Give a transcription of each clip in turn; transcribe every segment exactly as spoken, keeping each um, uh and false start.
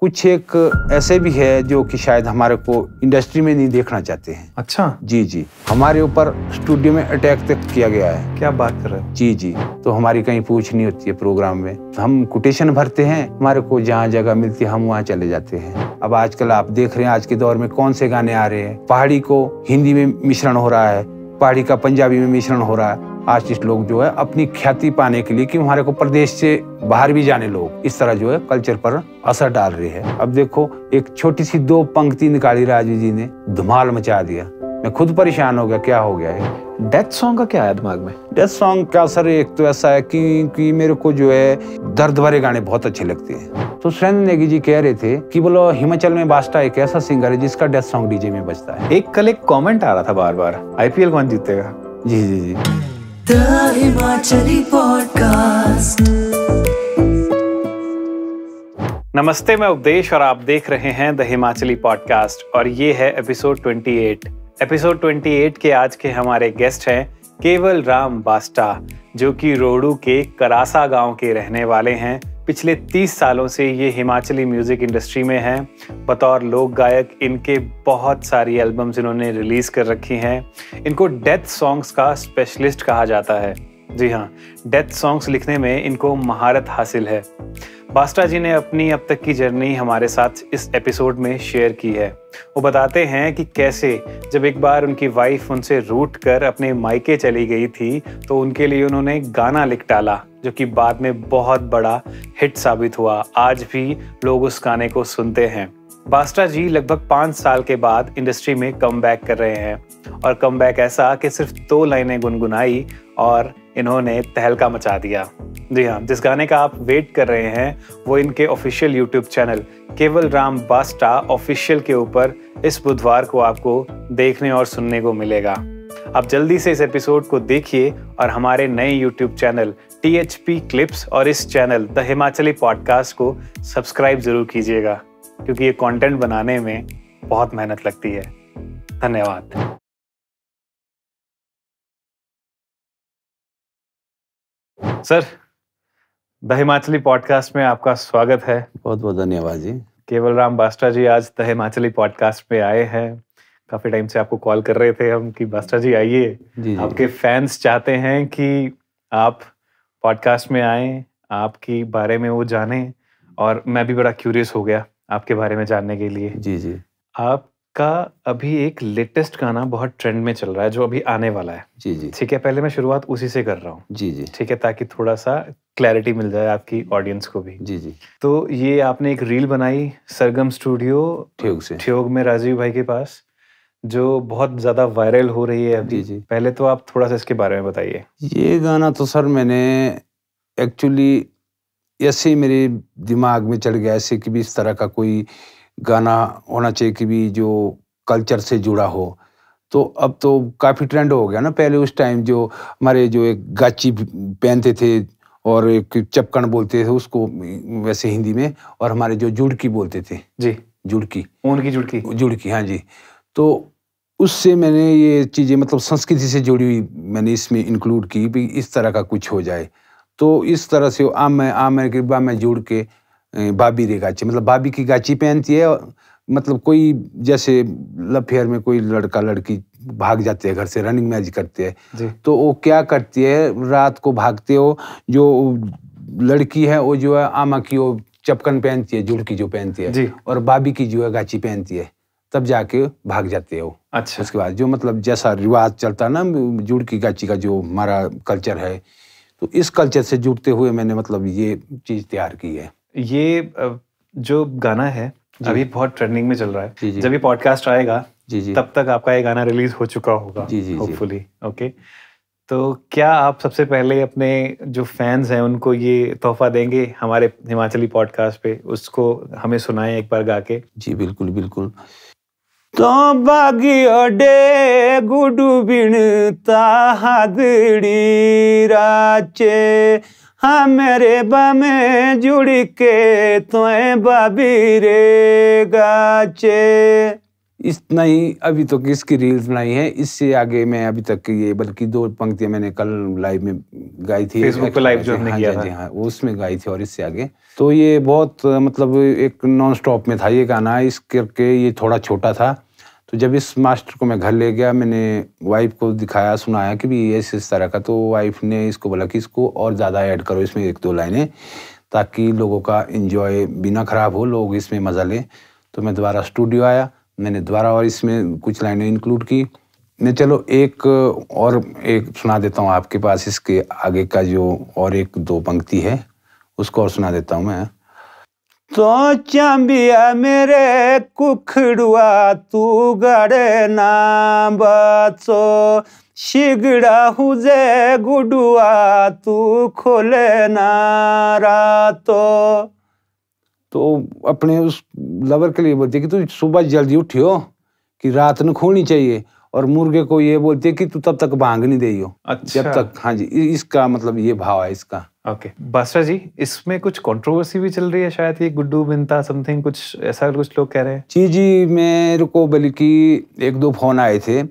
कुछ एक ऐसे भी है जो कि शायद हमारे को इंडस्ट्री में नहीं देखना चाहते हैं। अच्छा जी जी, हमारे ऊपर स्टूडियो में अटैक तक किया गया है। क्या बात कर रहे हैं? जी जी, तो हमारी कहीं पूछ नहीं होती है प्रोग्राम में, हम कोटेशन भरते हैं, हमारे को जहाँ जगह मिलती है हम वहाँ चले जाते हैं। अब आजकल आप देख रहे हैं आज के दौर में कौन से गाने आ रहे हैं, पहाड़ी को हिंदी में मिश्रण हो रहा है, पहाड़ी का पंजाबी में मिश्रण हो रहा है। आर्टिस्ट लोग जो है अपनी ख्याति पाने के लिए कि हमारे को प्रदेश से बाहर भी जाने, लोग इस तरह जो है कल्चर पर असर डाल रहे हैं। अब देखो एक छोटी सी दो पंक्ति निकाली राजीव जी ने, धमाल मचा दिया, मैं खुद परेशान हो गया, क्या हो गया है। डेथ सॉन्ग का क्या है दिमाग में? डेथ सॉन्ग का सर एक तो ऐसा है कि, कि मेरे को जो है दर्द भरे गाने बहुत अच्छे लगते हैं। तो सुरेंद्र नेगी जी कह रहे थे कि बोलो हिमाचल में बास्ता एक ऐसा सिंगर है जिसका डेथ सॉन्ग डीजे में बजता है। एक कल एक कॉमेंट आ रहा था बार बार, आईपीएल कौन जीतेगा। जी जी जी, द हिमाचली पॉडकास्ट। नमस्ते, मैं उपदेश और आप देख रहे हैं द हिमाचली पॉडकास्ट और ये है एपिसोड अट्ठाईस। एपिसोड अट्ठाईस के आज के हमारे गेस्ट हैं केवल राम बास्ता, जो कि रोडू के करासा गांव के रहने वाले हैं। पिछले तीस सालों से ये हिमाचली म्यूज़िक इंडस्ट्री में हैं। बतौर लोक गायक इनके बहुत सारी एल्बम्स इन्होंने रिलीज़ कर रखी हैं। इनको डेथ सॉन्ग्स का स्पेशलिस्ट कहा जाता है। जी हाँ, डेथ सॉन्ग्स लिखने में इनको महारत हासिल है। बास्ता जी ने अपनी अब तक की जर्नी हमारे साथ इस एपिसोड में शेयर की है। वो बताते हैं कि कैसे जब एक बार उनकी वाइफ उनसे रूठ कर अपने मायके चली गई थी तो उनके लिए उन्होंने गाना लिख डाला, जो कि बाद में बहुत बड़ा हिट साबित हुआ। आज भी लोग उस गाने को सुनते हैं। बास्ता जी लगभग पाँच साल के बाद इंडस्ट्री में कमबैक कर रहे हैं और कमबैक ऐसा कि सिर्फ दो लाइनें गुनगुनाई और इन्होंने तहलका मचा दिया। जी हाँ, जिस गाने का आप वेट कर रहे हैं वो इनके ऑफिशियल यूट्यूब चैनल केवल राम बास्ता ऑफिशियल के ऊपर इस बुधवार को आपको देखने और सुनने को मिलेगा। आप जल्दी से इस एपिसोड को देखिए और हमारे नए YouTube channel T H P clips और इस चैनल द हिमाचली पॉडकास्ट को सब्सक्राइब जरूर कीजिएगा, क्योंकि ये कंटेंट बनाने में बहुत मेहनत लगती है। धन्यवाद। सर, द हिमाचली पॉडकास्ट में आपका स्वागत है। बहुत बहुत धन्यवाद जी। केवल राम बास्ता जी आज द हिमाचली पॉडकास्ट पे आए हैं। काफी टाइम से आपको कॉल कर रहे थे हम कि बास्ता जी आइए, आपके फैंस चाहते हैं कि आप पॉडकास्ट में आए, आपके बारे में वो जाने, और मैं भी बड़ा क्यूरियस हो गया आपके बारे में जानने के लिए। जी जी, आपका अभी एक लेटेस्ट गाना बहुत ट्रेंड में चल रहा है जो अभी आने वाला है। जी जी, ठीक है, पहले मैं शुरुआत उसी से कर रहा हूँ। जी जी, ठीक है, ताकि थोड़ा सा क्लैरिटी मिल जाए आपकी ऑडियंस को भी। जी जी, तो ये आपने एक रील बनाई सरगम स्टूडियो ठियोग से, ठियोग में राजीव भाई के पास, जो बहुत ज्यादा वायरल हो रही है अभी। जी जी, पहले तो आप थोड़ा सा इसके बारे में बताइए। ये गाना तो सर मैंने एक्चुअली ऐसे ही मेरे दिमाग में चल गया ऐसे कि भी इस तरह का कोई गाना होना चाहिए कि भी जो कल्चर से जुड़ा हो। तो अब तो काफ़ी ट्रेंड हो गया ना, पहले उस टाइम जो हमारे जो एक गाची पहनते थे और एक चपकन बोलते थे उसको वैसे हिंदी में, और हमारे जो जुड़की बोलते थे। जी, जुड़की, ऊन की जुड़की। जुड़की, हाँ जी। तो उससे मैंने ये चीज़ें मतलब संस्कृति से जुड़ी हुई मैंने इसमें इंक्लूड की भी इस तरह का कुछ हो जाए। तो इस तरह से आम आम के बा में जुड़ के बाबी रे गाची, मतलब बाबी की गाची पहनती है और मतलब कोई जैसे लव फेयर में कोई लड़का लड़की भाग जाते हैं घर से, रनिंग मैरिज करते हैं, तो वो क्या करती है रात को भागते हो, जो लड़की है वो जो है आमा की वो चपकन पहनती है, जुड़की जो पहनती है, और बाबी की जो है गाची पहनती है, तब जाके भाग जाते हो। अच्छा, उसके बाद जो मतलब जैसा रिवाज चलता ना जुड़ की गाची का जो हमारा कल्चर है, तो इस कल्चर से जुड़ते हुए मैंने मतलब ये चीज तैयार की है। ये जो गाना है अभी बहुत ट्रेंडिंग में चल रहा है। जी जी। जब ये पॉडकास्ट आएगा जी जी, तब तक आपका ये गाना रिलीज हो चुका होगा। जी जी, होपफुली। ओके, तो क्या आप सबसे पहले अपने जो फैंस हैं उनको ये तोहफा देंगे हमारे हिमाचली पॉडकास्ट पे, उसको हमें सुनाएं एक बार गा के। जी बिल्कुल बिल्कुल। तो बागी ओडे गुडू बिन ताहादड़ी राचे हमारे बामे जुड़ के तोए बाबी रे गाचे। इतना ही अभी तक तो इसकी रील्स बनाई है, इससे आगे मैं अभी तक ये बल्कि दो पंक्तियां मैंने कल लाइव में गाई थी, फेसबुक पे लाइव जो हमने किया था, हाँ उसमें गाई थी। और इससे आगे तो ये बहुत मतलब एक नॉन स्टॉप में था ये गाना, इस करके ये थोड़ा छोटा था। तो जब इस मास्टर को मैं घर ले गया, मैंने वाइफ को दिखाया सुनाया कि भी ऐसे इस तरह का, तो वाइफ ने इसको बोला कि इसको और ज़्यादा ऐड करो इसमें एक दो लाइनें, ताकि लोगों का एंजॉय बिना ख़राब हो, लोग इसमें मज़ा लें। तो मैं दोबारा स्टूडियो आया, मैंने दोबारा और इसमें कुछ लाइनें इंक्लूड की। मैं चलो एक और एक सुना देता हूँ आपके पास, इसके आगे का जो और एक दो पंक्ति है उसको और सुना देता हूँ मैं। तो चांबिया मेरे कुखड़ुआ तू गड़े ना बचो, शिगड़ा हुजे गुडुआ तू खोले ना रातो। तो अपने उस लवर के लिए बोलती है कि तू सुबह जल्दी उठियो कि रात न खोनी चाहिए, और मुर्गे को ये बोलती है कि तू तब तक भांग नहीं दे हो। अच्छा। जब तक, हाँ जी, इसका मतलब ये भाव है इसका। ओके बास्ता जी, इसमें कुछ कंट्रोवर्सी भी चल रही है शायद, ये गुड्डू बिनता समथिंग कुछ ऐसा कुछ लोग कह रहे हैं। जी जी, मेरे को बल्कि एक दो फोन आए थे,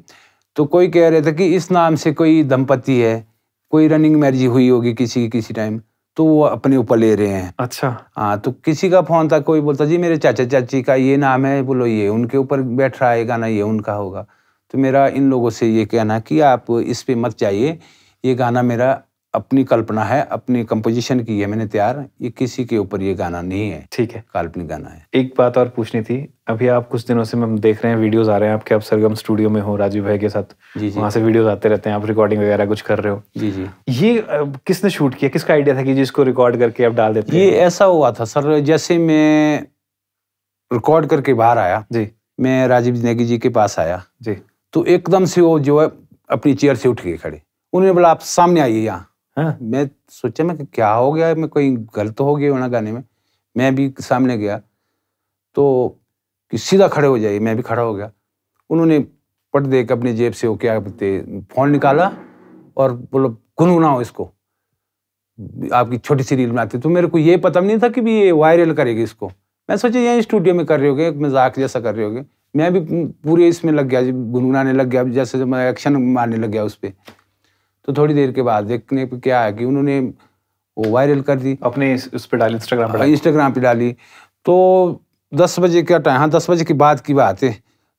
तो कोई कह रहे थे कि इस नाम से कोई दंपति है, कोई रनिंग मैरिज हुई होगी किसी किसी टाइम, तो वो अपने ऊपर ले रहे हैं। अच्छा। हाँ, तो किसी का फोन था, कोई बोलता जी मेरे चाचा चाची का ये नाम है, बोलो ये उनके ऊपर बैठ रहा है गाना, ये उनका होगा। तो मेरा इन लोगों से ये कहना कि आप इस पे मत जाइए, ये गाना मेरा अपनी कल्पना है, अपनी कंपोजिशन की है मैंने तैयार, ये किसी के ऊपर ये गाना नहीं है। ठीक है, काल्पनिक गाना है। एक बात और पूछनी थी, अभी आप कुछ दिनों से हम देख रहे हैं वीडियोस आ रहे हैं आपके, आप सरगम स्टूडियो में हो राजीव भाई के साथ, जी जी, वहाँ से वीडियोस आते रहते हैं, आप रिकॉर्डिंग वगैरह कुछ कर रहे हो। जी जी, ये किसने शूट किया, किसका आइडिया था कि जिसको रिकॉर्ड करके आप डाल देते? ये ऐसा हुआ था सर, जैसे मैं रिकॉर्ड करके बाहर आया, जी मैं राजीव नेगी जी के पास आया, जी तो एकदम से वो जो है अपनी चेयर से उठ के खड़े, उन्होंने बोला आप सामने आइए यहाँ। हाँ? मैं सोचा मैं क्या हो गया, मैं कोई गलत हो गया होना गाने में। मैं भी सामने गया तो कि सीधा खड़े हो जाइए, मैं भी खड़ा हो गया। उन्होंने पट दे के अपने जेब से वो क्या फोन निकाला और बोलो गुनगुनाओ इसको, आपकी छोटी सी रील बनाती। तो मेरे को ये पता नहीं था कि भी ये वायरल करेगी इसको, मैं सोचा यहीं स्टूडियो में कर रहे होगे, मजाक जैसा कर रहे होगे। मैं भी पूरे इसमें लग गया, गुनगुनाने लग गया, जैसे मैं एक्शन मारने लग गया उस पर। तो थोड़ी देर के बाद देखने पे क्या है कि उन्होंने वो वायरल कर दी, अपने उस पे डाली, इंस्टाग्राम पे डाली, इंस्टाग्राम पे डाली। तो दस बजे क्या टाइम, हाँ दस बजे के बाद की बात है।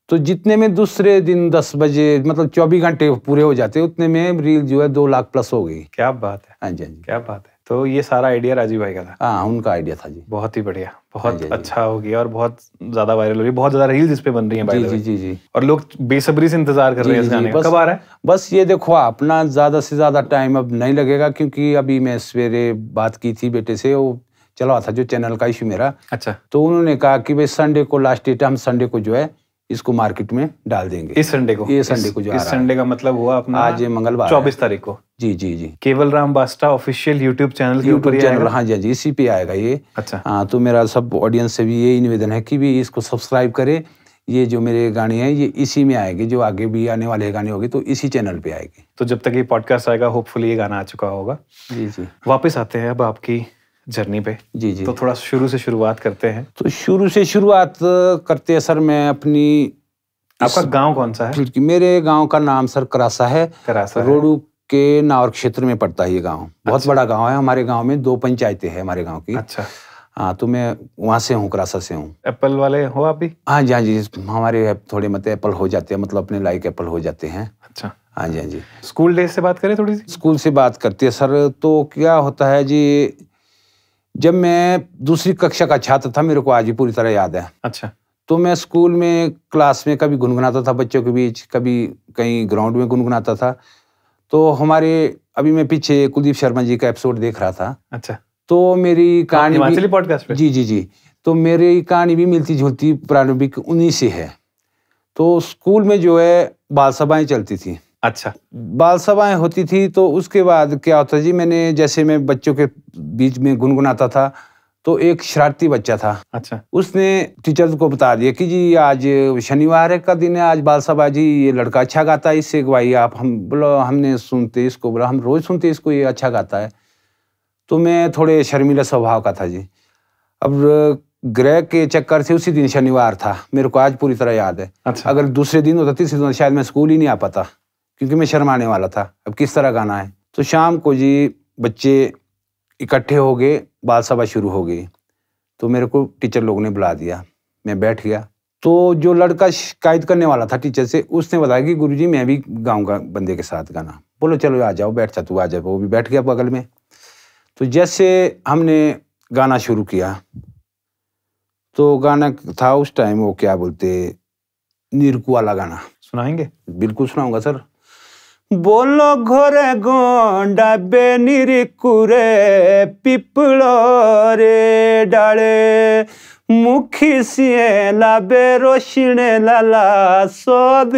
तो जितने में दूसरे दिन दस बजे मतलब चौबीस घंटे पूरे हो जाते, उतने में रील जो है दो लाख प्लस हो गई। क्या बात है। हाँ जी, हाँ जी, क्या बात है। तो ये सारा आइडिया राजीव भाई का था? हाँ, उनका आइडिया था जी। बहुत ही बढ़िया, बहुत अच्छा हो गया और बहुत ज्यादा वायरल हो रही है, बहुत ज्यादा रील्स इस पे बन रही हैं भाई। जी जी जी जी, और लोग बेसब्री से इंतजार कर रहे हैं इस गाने का, कब आ रहा है? बस ये देखो अपना ज्यादा से ज्यादा टाइम अब नहीं लगेगा, क्योंकि अभी मैं सवेरे बात की थी बेटे से, वो चला था जो चैनल का इशू मेरा। अच्छा। तो उन्होंने कहा कि भाई संडे को लास्ट डेट, हम संडे को जो है इसको मार्केट में डाल देंगे, इस संडे को, ये संडे को जो इस संडे का मतलब हुआ अपना आज मंगलवार चौबीस तारीख को। जी जी जी, Kewal Ram Basta official YouTube channel के ऊपर ये आएगा। हाँ जी जी, इसी पे आएगा ये। अच्छा। हाँ, तो मेरा सब ऑडियंस से भी यही निवेदन है कि भी इसको सब्सक्राइब करे, ये जो मेरे गाने हैं ये इसी में आएंगे, जो आगे भी आने वाले गाने होंगे तो इसी चैनल पे आएंगे। तो जब तक ये पॉडकास्ट आएगा होपफुली ये गाना आ चुका होगा। जी जी, वापस आते हैं अब आपकी जर्नी पे। जी जी, तो थोड़ा शुरू से शुरुआत करते हैं। तो शुरू से शुरुआत करते हैं सर, मैं अपनी, आपका गांव कौन सा है? मेरे गांव का नाम सरकरासा है, करासा रोडू के नावर क्षेत्र में पड़ता है ये गांव। बहुत बड़ा गांव है, हमारे गांव में दो पंचायतें हैं हमारे गांव की। अच्छा। हाँ, तो मैं वहाँ से हूँ, करासा से हूँ। एप्पल वाले हो आप भी? हाँ जी हाँ जी, हमारे थोड़े मत एप्पल हो जाते हैं, मतलब अपने लायक एप्पल हो जाते हैं। अच्छा। हाँ जी हाँ जी। स्कूल डेज से बात करें थोड़ी सी? स्कूल से बात करते हैं सर, तो क्या होता है जी, जब मैं दूसरी कक्षा का छात्र था, मेरे को आज भी पूरी तरह याद है। अच्छा। तो मैं स्कूल में क्लास में कभी गुनगुनाता था बच्चों के बीच, कभी कहीं ग्राउंड में गुनगुनाता था। तो हमारे अभी मैं पीछे कुलदीप शर्मा जी का एपिसोड देख रहा था। अच्छा। तो मेरी कहानी हिमाचली पॉडकास्ट पे। जी जी जी, तो मेरी कहानी भी मिलती जुलती प्रारंभिक उन्हीं से है। तो स्कूल में जो है बाल सभाएं चलती थी। अच्छा। बाल सभाएं होती थी, तो उसके बाद क्या होता जी, मैंने जैसे मैं बच्चों के बीच में गुनगुनाता था, तो एक शरारती बच्चा था। अच्छा। उसने टीचर को बता दिया कि जी आज शनिवार का दिन है, आज बाल सभा, जी ये लड़का अच्छा गाता है, इससे गवाही आप, हम बोलो हमने सुनते इसको, बोला हम रोज सुनते इसको, ये अच्छा गाता है। तो मैं थोड़े शर्मीला स्वभाव का था जी। अब ग्रह के चक्कर से उसी दिन शनिवार था, मेरे को आज पूरी तरह याद है। अच्छा। अगर दूसरे दिन होता तीसरे दिन शायद मैं स्कूल ही नहीं आ पाता क्योंकि मैं शर्माने वाला था, अब किस तरह गाना है। तो शाम को जी बच्चे इकट्ठे हो गए, बाल सभा शुरू हो गई, तो मेरे को टीचर लोगों ने बुला दिया, मैं बैठ गया। तो जो लड़का शिकायत करने वाला था टीचर से, उसने बताया कि गुरुजी मैं भी गाऊंगा बंदे के साथ गाना। बोलो चलो आ जाओ, बैठ जा तू आ जाओ। वो भी बैठ गया बगल में। तो जैसे हमने गाना शुरू किया तो गाना था उस टाइम वो क्या बोलते नीरकू वाला गाना, सुनाएंगे? बिल्कुल सुनाऊंगा सर। बोलो घोरे गोंडा बेनीरिकू रे पिपलो रे डाले मुखी सिए लाबे रोशिने लाला सोद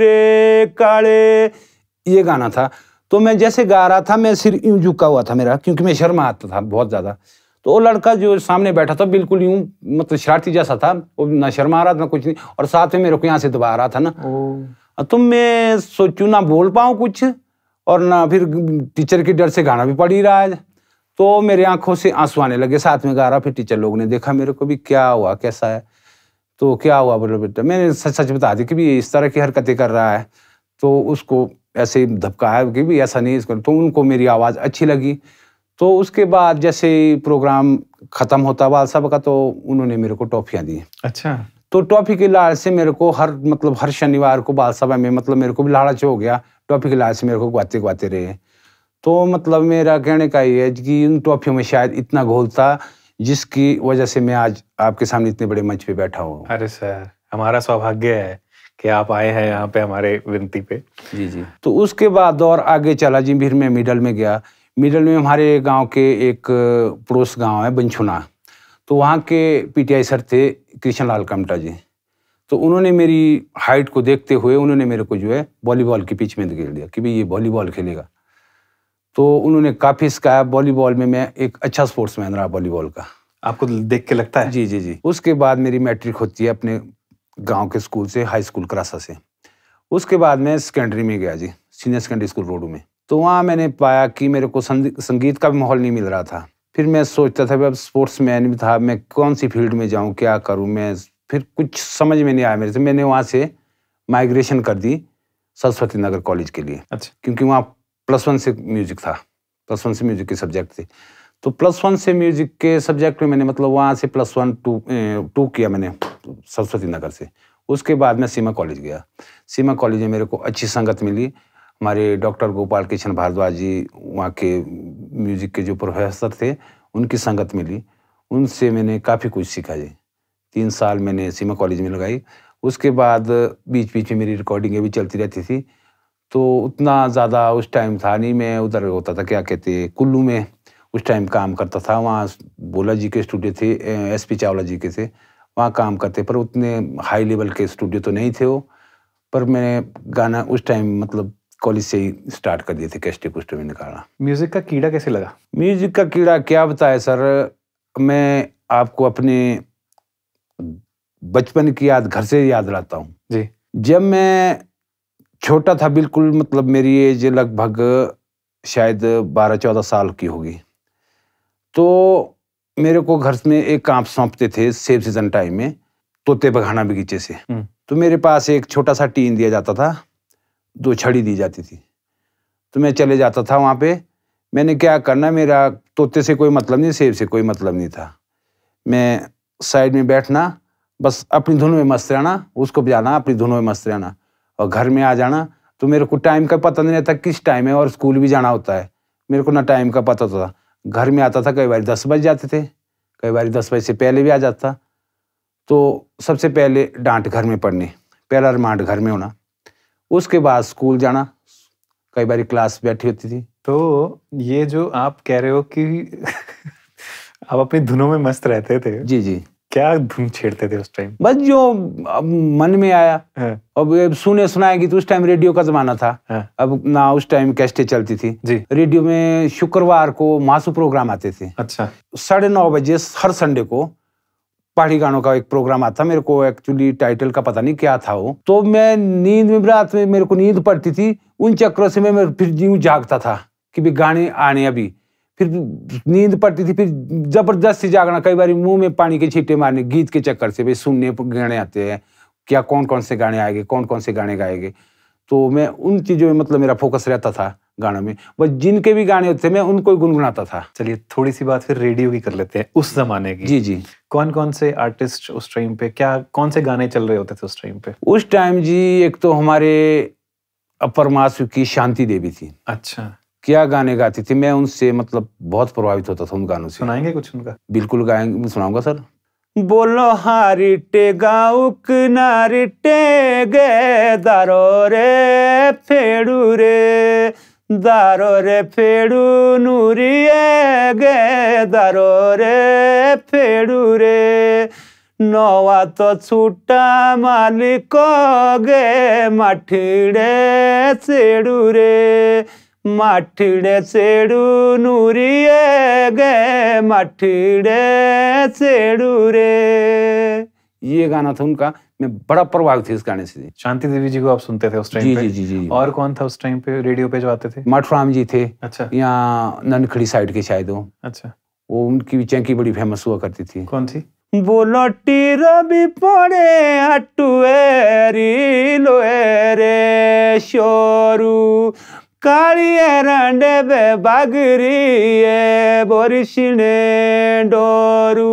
रे काले, ये गाना था। तो मैं जैसे गा रहा था मैं सिर यूं झुका हुआ था मेरा, क्योंकि मैं शर्मा आता था बहुत ज़्यादा। तो वो लड़का जो सामने बैठा था बिल्कुल यूं मतलब शरारती जैसा था, वो ना शर्मा रहा था कुछ नहीं, और साथ में मेरे को यहाँ से दबा रहा था ना। तो मैं सोचूं ना बोल पाऊँ कुछ और ना फिर टीचर के डर से गाना भी पढ़ ही रहा है। तो मेरे आंखों से आंसू आने लगे साथ में गा रहा। फिर टीचर लोगों ने देखा मेरे को भी, क्या हुआ कैसा है? तो क्या हुआ बोलो बेटा, मैंने सच सच बता दी कि भी इस तरह की हरकतें कर रहा है। तो उसको ऐसे धपकाया कि भी ऐसा नहीं इसको, तो उनको मेरी आवाज़ अच्छी लगी। तो उसके बाद जैसे प्रोग्राम ख़त्म होता बाल साहब का तो उन्होंने मेरे को टॉफियाँ दी। अच्छा। तो टॉफी के लालच से मेरे को हर मतलब हर शनिवार को बाल सभा में मतलब मेरे को भी लालच हो गया, टॉफी के लालच से मेरे को गुआते गुआते रहे। तो मतलब मेरा कहने का ये है कि उन टॉफियों में शायद इतना घोल था जिसकी वजह से मैं आज आपके सामने इतने बड़े मंच पे बैठा हूँ। अरे सर हमारा सौभाग्य है कि आप आए हैं यहाँ पे हमारे विनती पे। जी जी। तो उसके बाद और आगे चला जी, फिर मैं मिडल में गया। मिडल में हमारे गाँव के एक पड़ोस गाँव है बंछुना, तो वहाँ के पीटीआई सर थे कृष्ण लाल कमटा जी। तो उन्होंने मेरी हाइट को देखते हुए उन्होंने मेरे को जो है वॉलीबॉल के पिच में धकेल दिया कि भाई ये वॉलीबॉल खेलेगा। तो उन्होंने काफ़ी सिखाया वॉलीबॉल में, मैं एक अच्छा स्पोर्ट्समैन रहा वॉलीबॉल का। आपको देख के लगता है? जी जी जी। उसके बाद मेरी मैट्रिक होती है अपने गाँव के स्कूल से, हाई स्कूल करासा से। उसके बाद मैं सेकेंडरी में गया जी, सीनियर सेकेंडरी स्कूल रोडू में। तो वहाँ मैंने पाया कि मेरे को संगीत का भी माहौल नहीं मिल रहा था। फिर मैं सोचता था अब स्पोर्ट्समैन भी था, मैं कौन सी फील्ड में जाऊं, क्या करूं मैं, फिर कुछ समझ में नहीं आया मेरे से। मैंने वहाँ से माइग्रेशन कर दी सरस्वती नगर कॉलेज के लिए। अच्छा। क्योंकि वहाँ प्लस वन से म्यूजिक था, प्लस वन से म्यूजिक के सब्जेक्ट थे। तो प्लस वन से म्यूजिक के सब्जेक्ट में मैंने मतलब वहाँ से प्लस वन टू टू किया मैंने सरस्वती नगर से। उसके बाद मैं सीमा कॉलेज गया। सीमा कॉलेज में मेरे को अच्छी संगत मिली, हमारे डॉक्टर गोपाल किशन भारद्वाज जी वहाँ के म्यूज़िक के जो प्रोफेसर थे उनकी संगत मिली, उनसे मैंने काफ़ी कुछ सीखा जी। तीन साल मैंने सीमा कॉलेज में लगाई। उसके बाद बीच बीच में मेरी रिकॉर्डिंगें भी चलती रहती थी। तो उतना ज़्यादा उस टाइम था नहीं, मैं उधर होता था क्या कहते कुल्लू में उस टाइम काम करता था। वहाँ बोला जी के स्टूडियो थे, एस पी चावला जी के थे, वहाँ काम करते, पर उतने हाई लेवल के स्टूडियो तो नहीं थे वो। पर मैंने गाना उस टाइम मतलब कॉलेज से ही स्टार्ट कर दिए थे, कैस्टे कुस्टे में निकाला। म्यूज़िक का कीड़ा कैसे लगा? म्यूज़िक का कीड़ा क्या बताए सर, मैं आपको अपने बचपन की याद घर से याद लाता हूँ जी। जब मैं छोटा था बिल्कुल मतलब मेरी एज लगभग शायद बारह चौदह साल की होगी, तो मेरे को घर में एक काम सौंपते थे सेब सीजन टाइम में, तोते बघाना बगीचे से। तो मेरे पास एक छोटा सा टीन दिया जाता था, दो छड़ी दी जाती थी। तो मैं चले जाता था वहाँ पे। मैंने क्या करना, मेरा तोते से कोई मतलब नहीं, सेब से कोई मतलब नहीं था। मैं साइड में बैठना, बस अपनी धुन में मस्त रहना, उसको बजाना, अपनी धुन में मस्त रहना और घर में आ जाना। तो मेरे को टाइम का पता नहीं रहता किस टाइम है, और स्कूल भी जाना होता है, मेरे को ना टाइम का पता होता था। घर में आता था, कई बार दस बज जाते थे, कई बार दस बजे से पहले भी आ जाता। तो सबसे पहले डांट घर में पड़नी, पहला रिमांड घर में होना, उसके बाद स्कूल जाना, कई बार क्लास बैठी होती थी। तो ये जो आप कह रहे हो कि आप अपनी धुनों में मस्त रहते थे, जी जी, क्या धुन छेड़ते थे उस टाइम? बस जो मन में आया। हाँ। अब सुने सुनाए गीत, उस टाइम रेडियो का जमाना था। हाँ। अब ना उस टाइम कैसेटें चलती थी जी। रेडियो में शुक्रवार को मासू प्रोग्राम आते थे। अच्छा। साढ़े नौ बजे हर संडे को पहाड़ी गानों का एक प्रोग्राम आता, मेरे को एक्चुअली टाइटल का पता नहीं क्या था वो। तो मैं नींद में रात में मेरे को नींद पड़ती थी, उन चक्रों से मैं फिर यूं जागता था कि भी गाने आने। अभी फिर नींद पड़ती थी, फिर जबरदस्ती जागना, कई बार मुंह में पानी के छींटे मारने गीत के चक्कर से, भाई सुनने गाने आते हैं क्या, कौन कौन से गाने आएंगे, कौन कौन से गाने गाएंगे, तो मैं उन चीज़ों में मतलब मेरा फोकस रहता था गानों में, बस जिनके भी गाने होते थे मैं उनको ही गुनगुनाता था। चलिए थोड़ी सी बात फिर रेडियो की कर लेते हैं उस जमाने की। जी जी। कौन कौन से आर्टिस्ट उस टाइम पे, क्या कौन से गाने चल रहे होते थे उस टाइम पे? उस टाइम जी एक तो हमारे अपर मासू की शांति देवी थी। अच्छा। क्या गाने गाती थी, मैं उनसे मतलब बहुत प्रभावित होता था उन गानों से। सुनाएंगे कुछ उनका? बिल्कुल गाएंगे, सुनाऊंगा सर। बोलो हारी टे गाउक नारी टे गे दारो रे फेडू रे दारो रे फेडू नूरी गे दारो रे फेडू रे नवा तो छूटा मालिक गे मठड़े सेडू रे मठड़े सेडू नूरी गे मठड़े सेडू रे। ये गाना था उनका, मैं बड़ा प्रभावित था इस गाने से। शांति देवी जी को आप सुनते थे उस टाइम पे? जी जी जी। और कौन था उस टाइम पे रेडियो पे जो आते थे? माठराम जी थे। अच्छा। यहाँ ननखड़ी साइड के शायद हो। अच्छा। वो उनकी भी चैंकी बड़ी फेमस हुआ करती थी। कौन थी? बोलो टीर भी पड़े हटुएरी लोए रे शोरू काली रंडे बे बागरी बोरिशिने डोरू।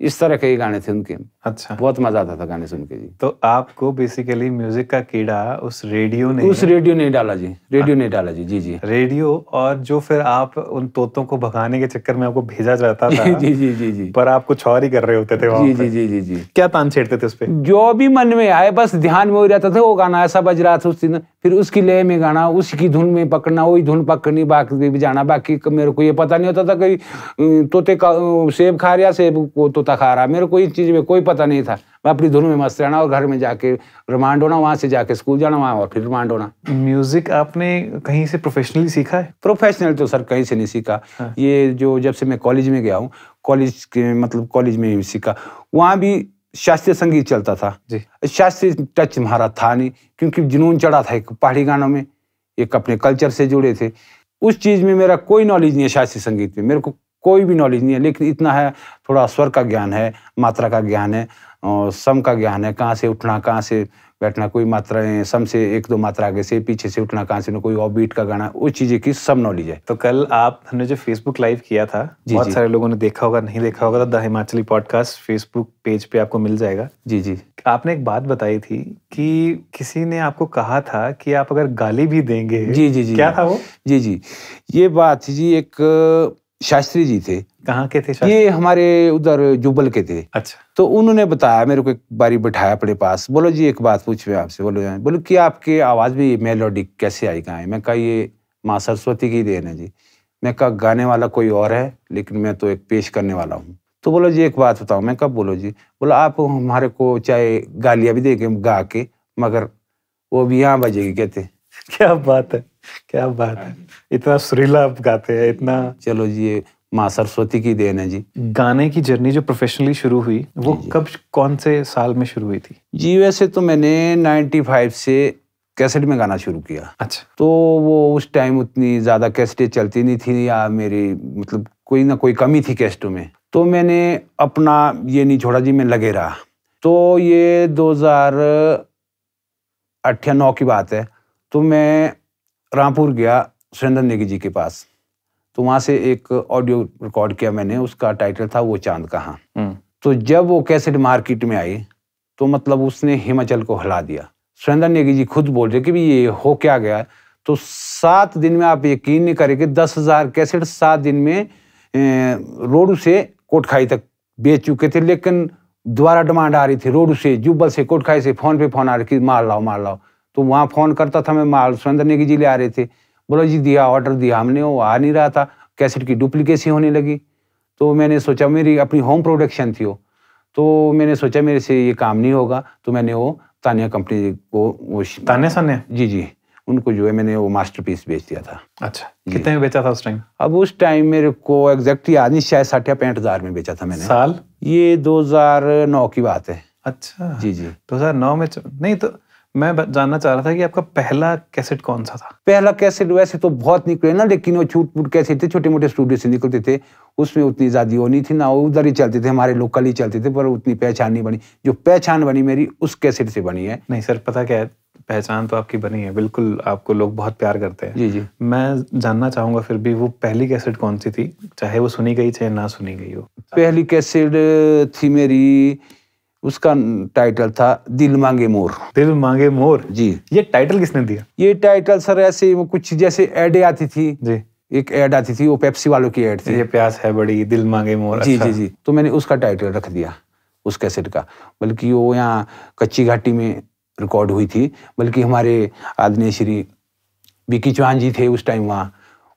इस तरह के गाने थे उनके। अच्छा। बहुत मजा आता था गाने सुन के जी। तो आपको बेसिकली म्यूजिक का कीड़ा उस रेडियो ने उस रेडियो ने डाला जी, रेडियो ने डाला जी। जी जी। रेडियो, और जो फिर आप उन तोतों को भगाने के चक्कर में आपको भेजा जाता था। जी जी जी जी। पर आप कुछ और ही कर रहे होते थे वहाँ। जी जी जी जी जी। क्या तान छेड़ते थे उस पर? जो भी मन में आए, बस ध्यान में हो जाता था, वो गाना ऐसा बज रहा था उस दिन, फिर उसकी लय में गाना, उसकी धुन में पकड़ना, वही धुन पकड़नी, बाकी जाना। बाकी मेरे को ये पता नहीं होता था कि तोते का सेब खा रहा, सेब को तोता खा रहा, मेरे को इस चीज में कोई पता नहीं था। मैं अपनी धुन में मस्त रहना और घर में जाके रिमांड होना, वहाँ से जाके स्कूल जाना, वहाँ और फिर रिमांड होना। म्यूजिक आपने कहीं से प्रोफेशनली सीखा है? प्रोफेशनल तो सर कहीं से नहीं सीखा। हाँ। ये जो जब से मैं कॉलेज में गया हूँ, कॉलेज के मतलब कॉलेज में सीखा, वहाँ भी शास्त्रीय संगीत चलता था। शास्त्रीय टच हमारा था नहीं, क्योंकि जुनून चढ़ा था एक पहाड़ी गानों में, एक अपने कल्चर से जुड़े थे, उस चीज में मेरा कोई नॉलेज नहीं है। शास्त्रीय संगीत में मेरे को कोई भी नॉलेज नहीं है, लेकिन इतना है थोड़ा स्वर का ज्ञान है, मात्रा का ज्ञान है और सम का ज्ञान है, कहाँ से उठना कहाँ से बैठना, कोई मात्राएं सम से एक दो मात्रा आगे से पीछे से उठना, कहाँ से ना कोई ऑफबीट का गाना, उस चीज़ें की सब नॉलेज है। तो कल आप हमने जो फेसबुक लाइव किया था, जी बहुत जी। सारे लोगों ने देखा होगा, नहीं देखा होगा तो the Himachali podcast Facebook page पे आपको मिल जाएगा। जी जी। आपने एक बात बताई थी कि किसी ने आपको कहा था कि आप अगर गाली भी देंगे। जी जी जी। क्या था वो? जी जी। ये बात जी, एक शास्त्री जी थे। कहाँ के थे शास्त्री? ये हमारे उधर जुबल के थे। अच्छा। तो उन्होंने बताया, मेरे को एक बारी बैठाया अपने पास, बोलो जी एक बात पूछ मैं आपसे, बोलो जाए, बोलो कि आपके आवाज़ में ये मेलोडी कैसे आई, कहाँ है? मैं कहा ये माँ सरस्वती की देन है जी। मैं कहा गाने वाला कोई और है, लेकिन मैं तो एक पेश करने वाला हूँ। तो बोलो जी एक बात बताऊँ। मैं कहा बोलो जी। बोला आप हमारे को चाहे गालियाँ भी देंगे गा के, मगर वो भी यहाँ बजेगी कहते। क्या बात है, क्या बात है, इतना सुरीला आप गाते हैं, इतना। चलो जी, माँ सरस्वती की देन है जी। गाने की जर्नी जो प्रोफेशनली शुरू हुई वो कब, कौन से साल में शुरू हुई थी? जी वैसे तो मैंने पचानवे से कैसेट में गाना शुरू किया। अच्छा। तो वो उस टाइम उतनी ज़्यादा कैसेटें चलती नहीं थी, या मेरी मतलब कोई ना कोई कमी थी कैसेटों में, तो मैंने अपना ये नहीं छोड़ा जी, मैं लगे रहा। तो ये दो हज़ार आठ या नौ की बात है, तो मैं रामपुर गया सुरेंद्र नेगी जी के पास, तो वहाँ से एक ऑडियो रिकॉर्ड किया मैंने, उसका टाइटल था वो चांद कहाँ। तो जब वो कैसेट मार्केट में आई तो मतलब उसने हिमाचल को हिला दिया। सुरेंद्र नेगी जी खुद बोल रहे कि भी ये हो क्या गया। तो सात दिन में आप यकीन नहीं करेंगे, दस हज़ार कैसेट सात दिन में रोडू से कोटखाई तक बेच चुके थे, लेकिन दोबारा डिमांड आ रही थी रोडू से, जुब्बल से, कोटखाई से, फ़ोन पे फ़ोन आ रही कि मार लाओ मार लाओ। तो वहाँ फ़ोन करता था मैं, माल सुरेंद्र नेगी जी ले आ रहे थे। बोलो जी दिया ऑर्डर दिया हमने, वो आ नहीं रहा था, कैसेट की डुप्लीकेसी होने लगी। तो मैंने सोचा, मेरी अपनी होम प्रोडक्शन थी वो, तो मैंने सोचा मेरे से ये काम नहीं होगा, तो मैंने वो तानिया कंपनी को, वो तानिया सानिया जी जी, उनको जो है मैंने वो मास्टरपीस बेच दिया था। अच्छा। कितने में बेचा था उस टाइम? अब उस टाइम मेरे को एग्जैक्ट याद नहीं, शायद साठ या पैंठ हज़ार में बेचा था मैंने। साल? ये दो हज़ार नौ की बात है। अच्छा जी जी। दो हज़ार नौ में नहीं तो मैं जानना चाह रहा था कि आपका पहला कैसेट कौन सा था? पहला कैसेट वैसे तो बहुत निकले ना, लेकिन वो छूट फूट कैसेट थे, छोटे मोटे स्टूडियो से निकलते थे, उसमें उतनी आज़ादी होनी थी ना, उधर ही चलते थे, हमारे लोकल ही चलते थे, पर उतनी पहचान नहीं बनी। जो पहचान बनी मेरी उस कैसेट से बनी है। नहीं सर, पता क्या है, पहचान तो आपकी बनी है, बिल्कुल आपको लोग बहुत प्यार करते हैं। जी जी। मैं जानना चाहूँगा फिर भी वो पहली कैसेट कौन सी थी, चाहे वो सुनी गई चाहे ना सुनी गई हो? पहली कैसेट थी मेरी, उसका टाइटल था दिल मांगे मोर। दिल मांगे मोर। जी। ये टाइटल किसने दिया? ये टाइटल सर ऐसे वो कुछ जैसे एड आती थी। जी। एक एड आती थी, वो पेप्सी वालों की एड थी, ये प्यास है बड़ी, दिल मांगे मोर। जी जी जी। तो मैंने उसका टाइटल रख दिया उस कैसेट का। बल्कि वो यहाँ कच्ची घाटी में रिकॉर्ड हुई थी, बल्कि हमारे आदरणीय श्री बिकी चौहान जी थे उस टाइम वहाँ,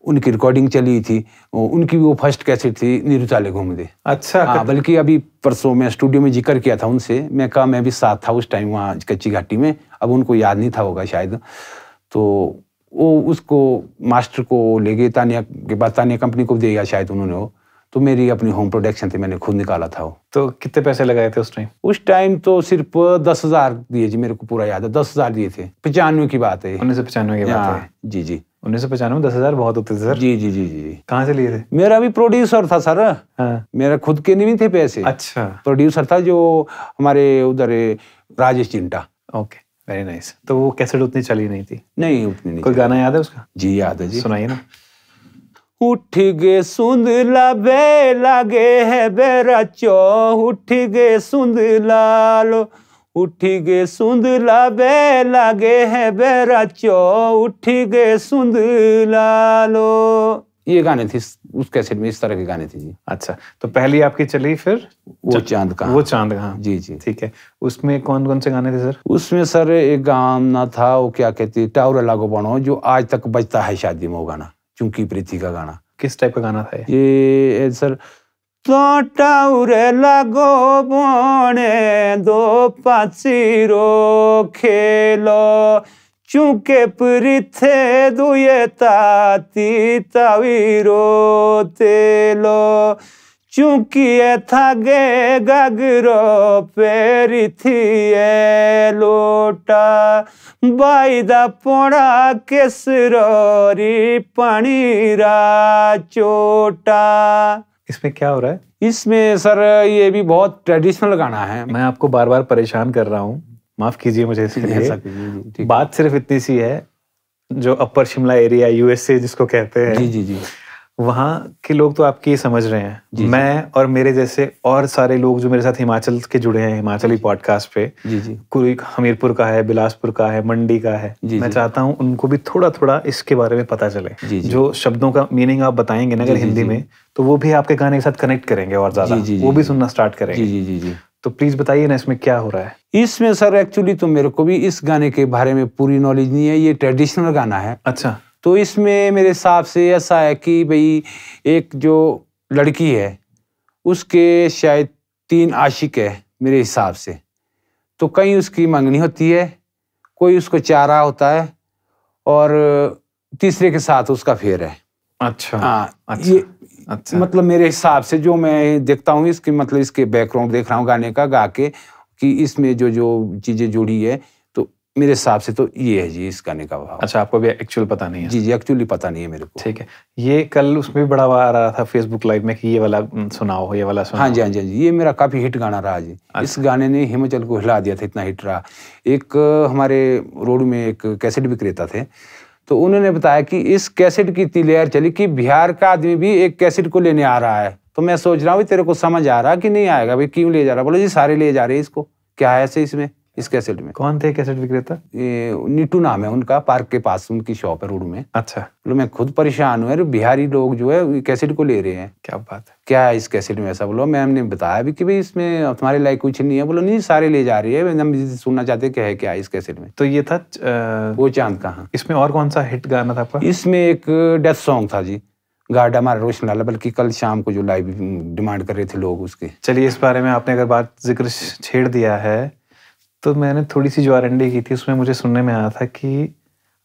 उनकी रिकॉर्डिंग चली थी, उनकी वो फर्स्ट कैसेट थी निरुताले घूम दे। अच्छा। हाँ, बल्कि अभी परसों मैं स्टूडियो में जिक्र किया था उनसे, मैं कहा मैं भी साथ था उस टाइम वहाँ कच्ची घाटी में, अब उनको याद नहीं था होगा शायद। तो वो उसको मास्टर को ले गए, तानिया के बाद तानिया कंपनी को दे गया शायद उन्होंने वो। तो मेरी अपनी होम प्रोडक्शन थी, मैंने खुद निकाला था वो। तो कितने पैसे लगाए थे उस टाइम? उस टाइम तो सिर्फ दस हज़ार दिए जी, मेरे को पूरा याद है, दस हज़ार दिए थे। पचानवे की बात है, उन्नीस सौ पचानवे की बात है। जी जी। उन्नीस सौ पचानवे दस हजार बहुत होते थे सर। जी जी जी जी। कहाँ से लिए थे? मेरा भी प्रोड्यूसर था सर। हाँ। मेरा खुद के नहीं थे पैसे। अच्छा। प्रोड्यूसर था जो हमारे उधर Rajesh Chinta. Okay, very nice. तो वो कैसेट उतनी चली नहीं थी? नहीं, उतनी नहीं। कोई गाना याद है उसका? जी याद है जी, सुनाइए ना। उठ गे सुंदला बे लागे है बेरा चो, उठ गे सुंदला लो, उठ गे सुंदला बे लागे है बेरा चो, उठ गे सुंदला लो। ये गाने थे उस कैसेट में, इस तरह के गाने थे जी। अच्छा। तो पहली आपकी चली फिर वो चांद कहाँ। वो चांद कहाँ। जी जी। ठीक है। उसमें कौन कौन से गाने थे सर? उसमें सर एक गाना था, वो क्या कहती, टावर लागो बनो, जो आज तक बजता है शादी में, वो गाना चूंकि प्रीति का गाना। किस टाइप का गाना था ये? ये सर टाउरे लागो बने दो पासीरो खेलो, चूंके प्रीथे दुए ताती तावीरो तेलो, चूंकि थागे गगरो पेरिथिए लोटा, बाईदा पोड़ा केसरोरी पानीरा चोटा। इसमें क्या हो रहा है? इसमें सर ये भी बहुत ट्रेडिशनल गाना है। मैं आपको बार बार परेशान कर रहा हूँ, माफ कीजिए मुझे इसके लिए। बात सिर्फ इतनी सी है, जो अपर शिमला एरिया यूएसए जिसको कहते हैं। जी जी जी। वहाँ के लोग तो आपकी समझ रहे हैं। जी, मैं जी। और मेरे जैसे और सारे लोग जो मेरे साथ हिमाचल के जुड़े हैं, हिमाचली पॉडकास्ट पे, कोई हमीरपुर का है, बिलासपुर का है, मंडी का है, जी, मैं जी। चाहता हूँ उनको भी थोड़ा थोड़ा इसके बारे में पता चले। जी, जी। जो शब्दों का मीनिंग आप बताएंगे ना अगर हिंदी जी, में, तो वो भी आपके गाने के साथ कनेक्ट करेंगे और ज्यादा वो भी सुनना स्टार्ट करेंगे। तो प्लीज बताइए ना इसमें क्या हो रहा है। इसमें सर एक्चुअली तो मेरे को भी इस गाने के बारे में पूरी नॉलेज नहीं है, ये ट्रेडिशनल गाना है। अच्छा। तो इसमें मेरे हिसाब से ऐसा है कि भाई एक जो लड़की है उसके शायद तीन आशिक है मेरे हिसाब से, तो कहीं उसकी मंगनी होती है, कोई उसको चारा होता है, और तीसरे के साथ उसका फेर है। अच्छा। हाँ। अच्छा, ये अच्छा। मतलब मेरे हिसाब से जो मैं देखता हूँ इसके, मतलब इसके बैकग्राउंड देख रहा हूँ गाने का गा के, कि इसमें जो जो चीज़ें जुड़ी है, मेरे हिसाब से तो ये है जी इस गाने का भाव। अच्छा, आपको भी एक्चुअल पता नहीं है? जी जी, एक्चुअली पता नहीं है मेरे को। ठीक है। ये कल उसमें भी बड़ा आ रहा था फेसबुक लाइव में कि ये वाला सुनाओ, ये वाला सुनाओ। हाँ जी हाँ जी जी। ये मेरा काफ़ी हिट गाना रहा जी। अच्छा। इस गाने ने हिमाचल को हिला दिया था, इतना हिट रहा। एक हमारे रोडू में एक कैसेट विक्रेता थे, तो उन्होंने बताया कि इस कैसेट की इतनी लहर चली कि बिहार का आदमी भी एक कैसेट को लेने आ रहा है। तो मैं सोच रहा हूँ तेरे को समझ आ रहा कि नहीं आएगा, भाई क्यों ले जा रहा? बोले जी सारे ले जा रहे हैं इसको, क्या है ऐसे इसमें, इस कैसेट में। कौन थे कैसेट विक्रेता? ये नीटू नाम है उनका, पार्क के पास उनकी शॉप है रोड में। अच्छा। बोलो मैं खुद परेशान हूँ यार, बिहारी लोग जो है कैसेट को ले रहे हैं। क्या बात है, क्या है इस कैसेट में ऐसा? बोलो मैम ने बताया भी कि भाई इसमें तुम्हारे लायक कुछ नहीं है। बोलो नहीं सारे ले जा रही है, हम सुनना चाहते क्या है, क्या है इस कैसेट में। तो ये था आ... वो चांद कहाँ। इसमें और कौन सा हिट गाना था आपका? इसमें एक डेथ सॉन्ग था जी, गाड़ा हमारा रोशन लाला, बल्कि कल शाम को जो लाइव डिमांड कर रहे थे लोग उसके। चलिए इस बारे में आपने अगर बात जिक्र छेड़ दिया है, तो मैंने थोड़ी सी जो आरएनडी की थी उसमें मुझे सुनने में आया था कि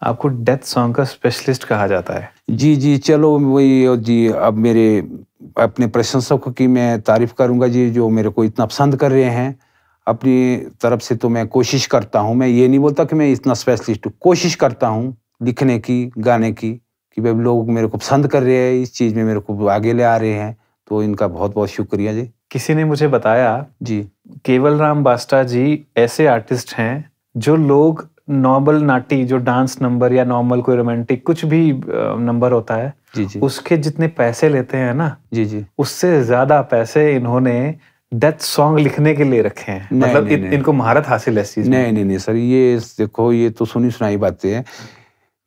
आपको डेथ सॉन्ग का स्पेशलिस्ट कहा जाता है। जी जी। चलो वही जी, अब मेरे अपने प्रशंसकों की मैं तारीफ करूंगा जी, जो मेरे को इतना पसंद कर रहे हैं। अपनी तरफ से तो मैं कोशिश करता हूँ, मैं ये नहीं बोलता कि मैं इतना स्पेशलिस्ट हूँ, कोशिश करता हूँ लिखने की, गाने की, कि भाई लोग मेरे को पसंद कर रहे हैं, इस चीज़ में मेरे को आगे ले आ रहे हैं, तो इनका बहुत बहुत शुक्रिया जी। किसी ने मुझे बताया जी केवल राम बास्ता जी ऐसे आर्टिस्ट हैं जो लोग नॉर्मल नाटी, जो डांस नंबर या नॉर्मल कोई रोमांटिक कुछ भी नंबर होता है जी जी, उसके जितने पैसे लेते हैं ना जी जी, उससे ज्यादा पैसे इन्होंने डेथ सॉन्ग लिखने के लिए रखे हैं। मतलब नहीं, इन, नहीं, इनको महारत हासिल है इस चीज में। नहीं नहीं नहीं सर, ये देखो ये तो सुनी सुनाई बातें हैं,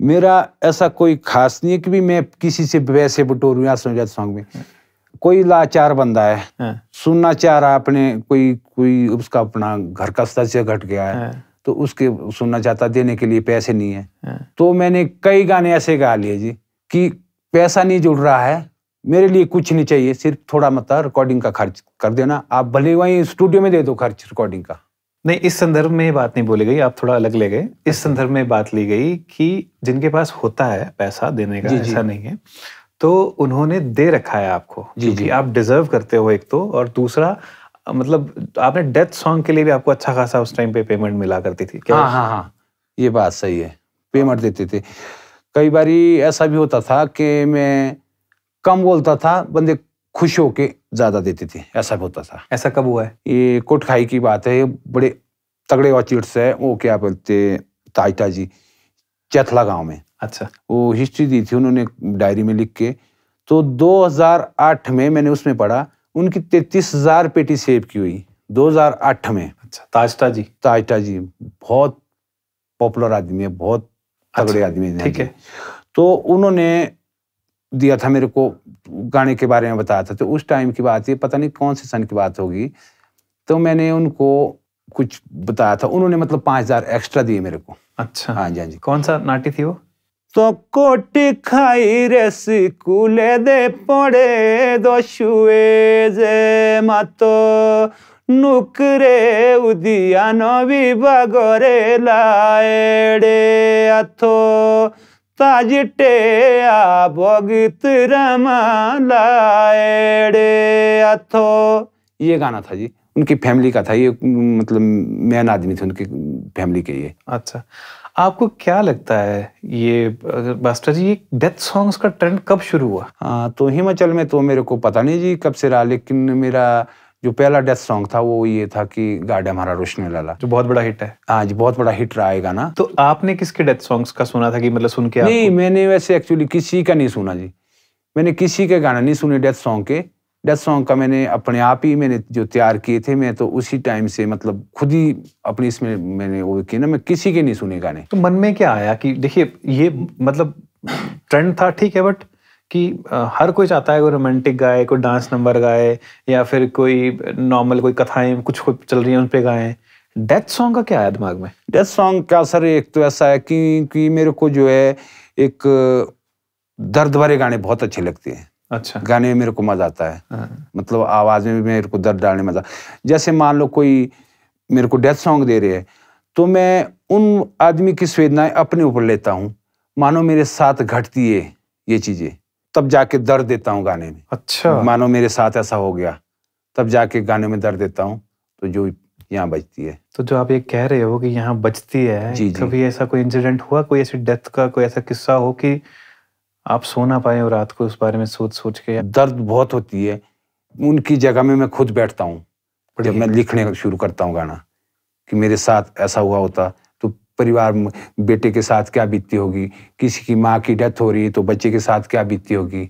मेरा ऐसा कोई खास नहीं है कि भी मैं किसी से पैसे बटोरू या डेथ सॉन्ग में। कोई लाचार बंदा है, है सुनना चाह रहा अपने, कोई कोई उसका अपना घर का सदस्य घट गया है तो उसके सुनना चाहता, देने के लिए पैसे नहीं है, है। तो मैंने कई गाने ऐसे गा लिए जी कि पैसा नहीं जुड़ रहा है मेरे लिए, कुछ नहीं चाहिए, सिर्फ थोड़ा मतलब रिकॉर्डिंग का खर्च कर देना आप, भले वहीं स्टूडियो में दे दो खर्च रिकॉर्डिंग का। नहीं, इस संदर्भ में बात नहीं बोली गई, आप थोड़ा अलग ले गए। इस संदर्भ में बात ली गई कि जिनके पास होता है पैसा देने का, ऐसा नहीं है तो उन्होंने दे रखा है आपको जी, आप डिजर्व करते हो एक तो, और दूसरा मतलब आपने डेथ सॉन्ग के लिए भी आपको अच्छा खासा उस टाइम पे पेमेंट मिला करती थी। हाँ हाँ हाँ, ये बात सही है, पेमेंट देते थे। कई बारी ऐसा भी होता था कि मैं कम बोलता था, बंदे खुश होके ज्यादा देते थे, ऐसा भी होता था। ऐसा कब हुआ है? ये कोटखाई की बात है, बड़े तगड़े ऑर्चिड्स है वो, क्या बोलते ताइटा जी, चैथला गाँव में। अच्छा। वो हिस्ट्री दी थी उन्होंने डायरी में लिख के, तो दो हजार आठ में मैंने उसमें पढ़ा उनकी तैतीस हजार पेटी सेब की हुई दो हजार आठ में। अच्छा, ताजटा जी। ताजटा जी बहुत पॉपुलर आदमी है, बहुत तगड़े आदमी है। ठीक है, तो उन्होंने दिया था मेरे को, गाने के बारे में बताया था, तो उस टाइम की बात है, पता नहीं कौन से सन की बात होगी, तो मैंने उनको कुछ बताया था, उन्होंने मतलब पाँच हजार एक्स्ट्रा दिए मेरे को। अच्छा। हाँ जी हाँ जी। कौन सा नाटी थी वो? तो कोट खाई रेस कुले दे पड़े दशुए जे मातो नुकरे उदियान विभागरे लाएडे अथो ताजटे आ भगत रमा लाएडे अथो। ये गाना था जी, उनकी फैमिली का था ये, मतलब मैन आदमी थे उनकी फैमिली के ये। अच्छा, आपको क्या लगता है ये बास्ता जी, ये डेथ सॉन्ग्स का ट्रेंड कब शुरू हुआ? हाँ, तो हिमाचल में तो मेरे को पता नहीं जी कब से रहा, लेकिन मेरा जो पहला डेथ सॉन्ग था वो ये था कि गाड़ा हमारा रोशनी लाला, जो बहुत बड़ा हिट है। हाँ जी, बहुत बड़ा हिट रहा है गाना। तो आपने किसके डेथ सॉन्ग्स का सुना था कि मतलब सुन के? नहीं, मैंने वैसे एक्चुअली किसी का नहीं सुना जी, मैंने किसी के गाना नहीं सुने डेथ सॉन्ग के। डेथ सॉन्ग का मैंने अपने आप ही मैंने जो तैयार किए थे, मैं तो उसी टाइम से मतलब खुद ही अपनी इसमें मैंने वो किया ना, मैं किसी के नहीं सुने गाने। तो मन में क्या आया कि देखिए ये मतलब ट्रेंड था, ठीक है, बट कि हर कोई चाहता है कोई रोमांटिक गाए, कोई डांस नंबर गाए, या फिर कोई नॉर्मल कोई कथाएं कुछ चल रही हैं उन पर गाएं। डेथ सॉन्ग का क्या आया दिमाग में? डेथ सॉन्ग का सर एक तो ऐसा है कि, कि मेरे को जो है एक दर्द भरे गाने बहुत अच्छे लगते हैं। अच्छा। गाने में मेरे को मजा आता है, मतलब आवाज में मेरे को दर्द डालने मजा। जैसे मान लो कोई मेरे को डेथ सॉन्ग दे रहे है तो मैं उन आदमी की संवेदनाएं अपने ऊपर लेता हूँ, मानो मेरे साथ घटती है ये चीजें, तब जाके दर्द देता हूँ गाने में। अच्छा। मानो मेरे साथ ऐसा हो गया, तब जाके गाने में दर्द देता हूँ, तो जो यहाँ बजती है। तो जो आप ये कह रहे हो कि यहाँ बजती है जी, कभी ऐसा कोई इंसिडेंट हुआ, कोई ऐसी डेथ का कोई ऐसा किस्सा हो कि आप सो ना पाए हो रात को उस बारे में सोच सोच के? दर्द बहुत होती है, उनकी जगह में मैं खुद बैठता हूँ जब मैं लिखने शुरू करता हूँ गाना, कि मेरे साथ ऐसा हुआ होता तो परिवार, बेटे के साथ क्या बीतती होगी, किसी की माँ की डेथ हो रही है तो बच्चे के साथ क्या बीतती होगी,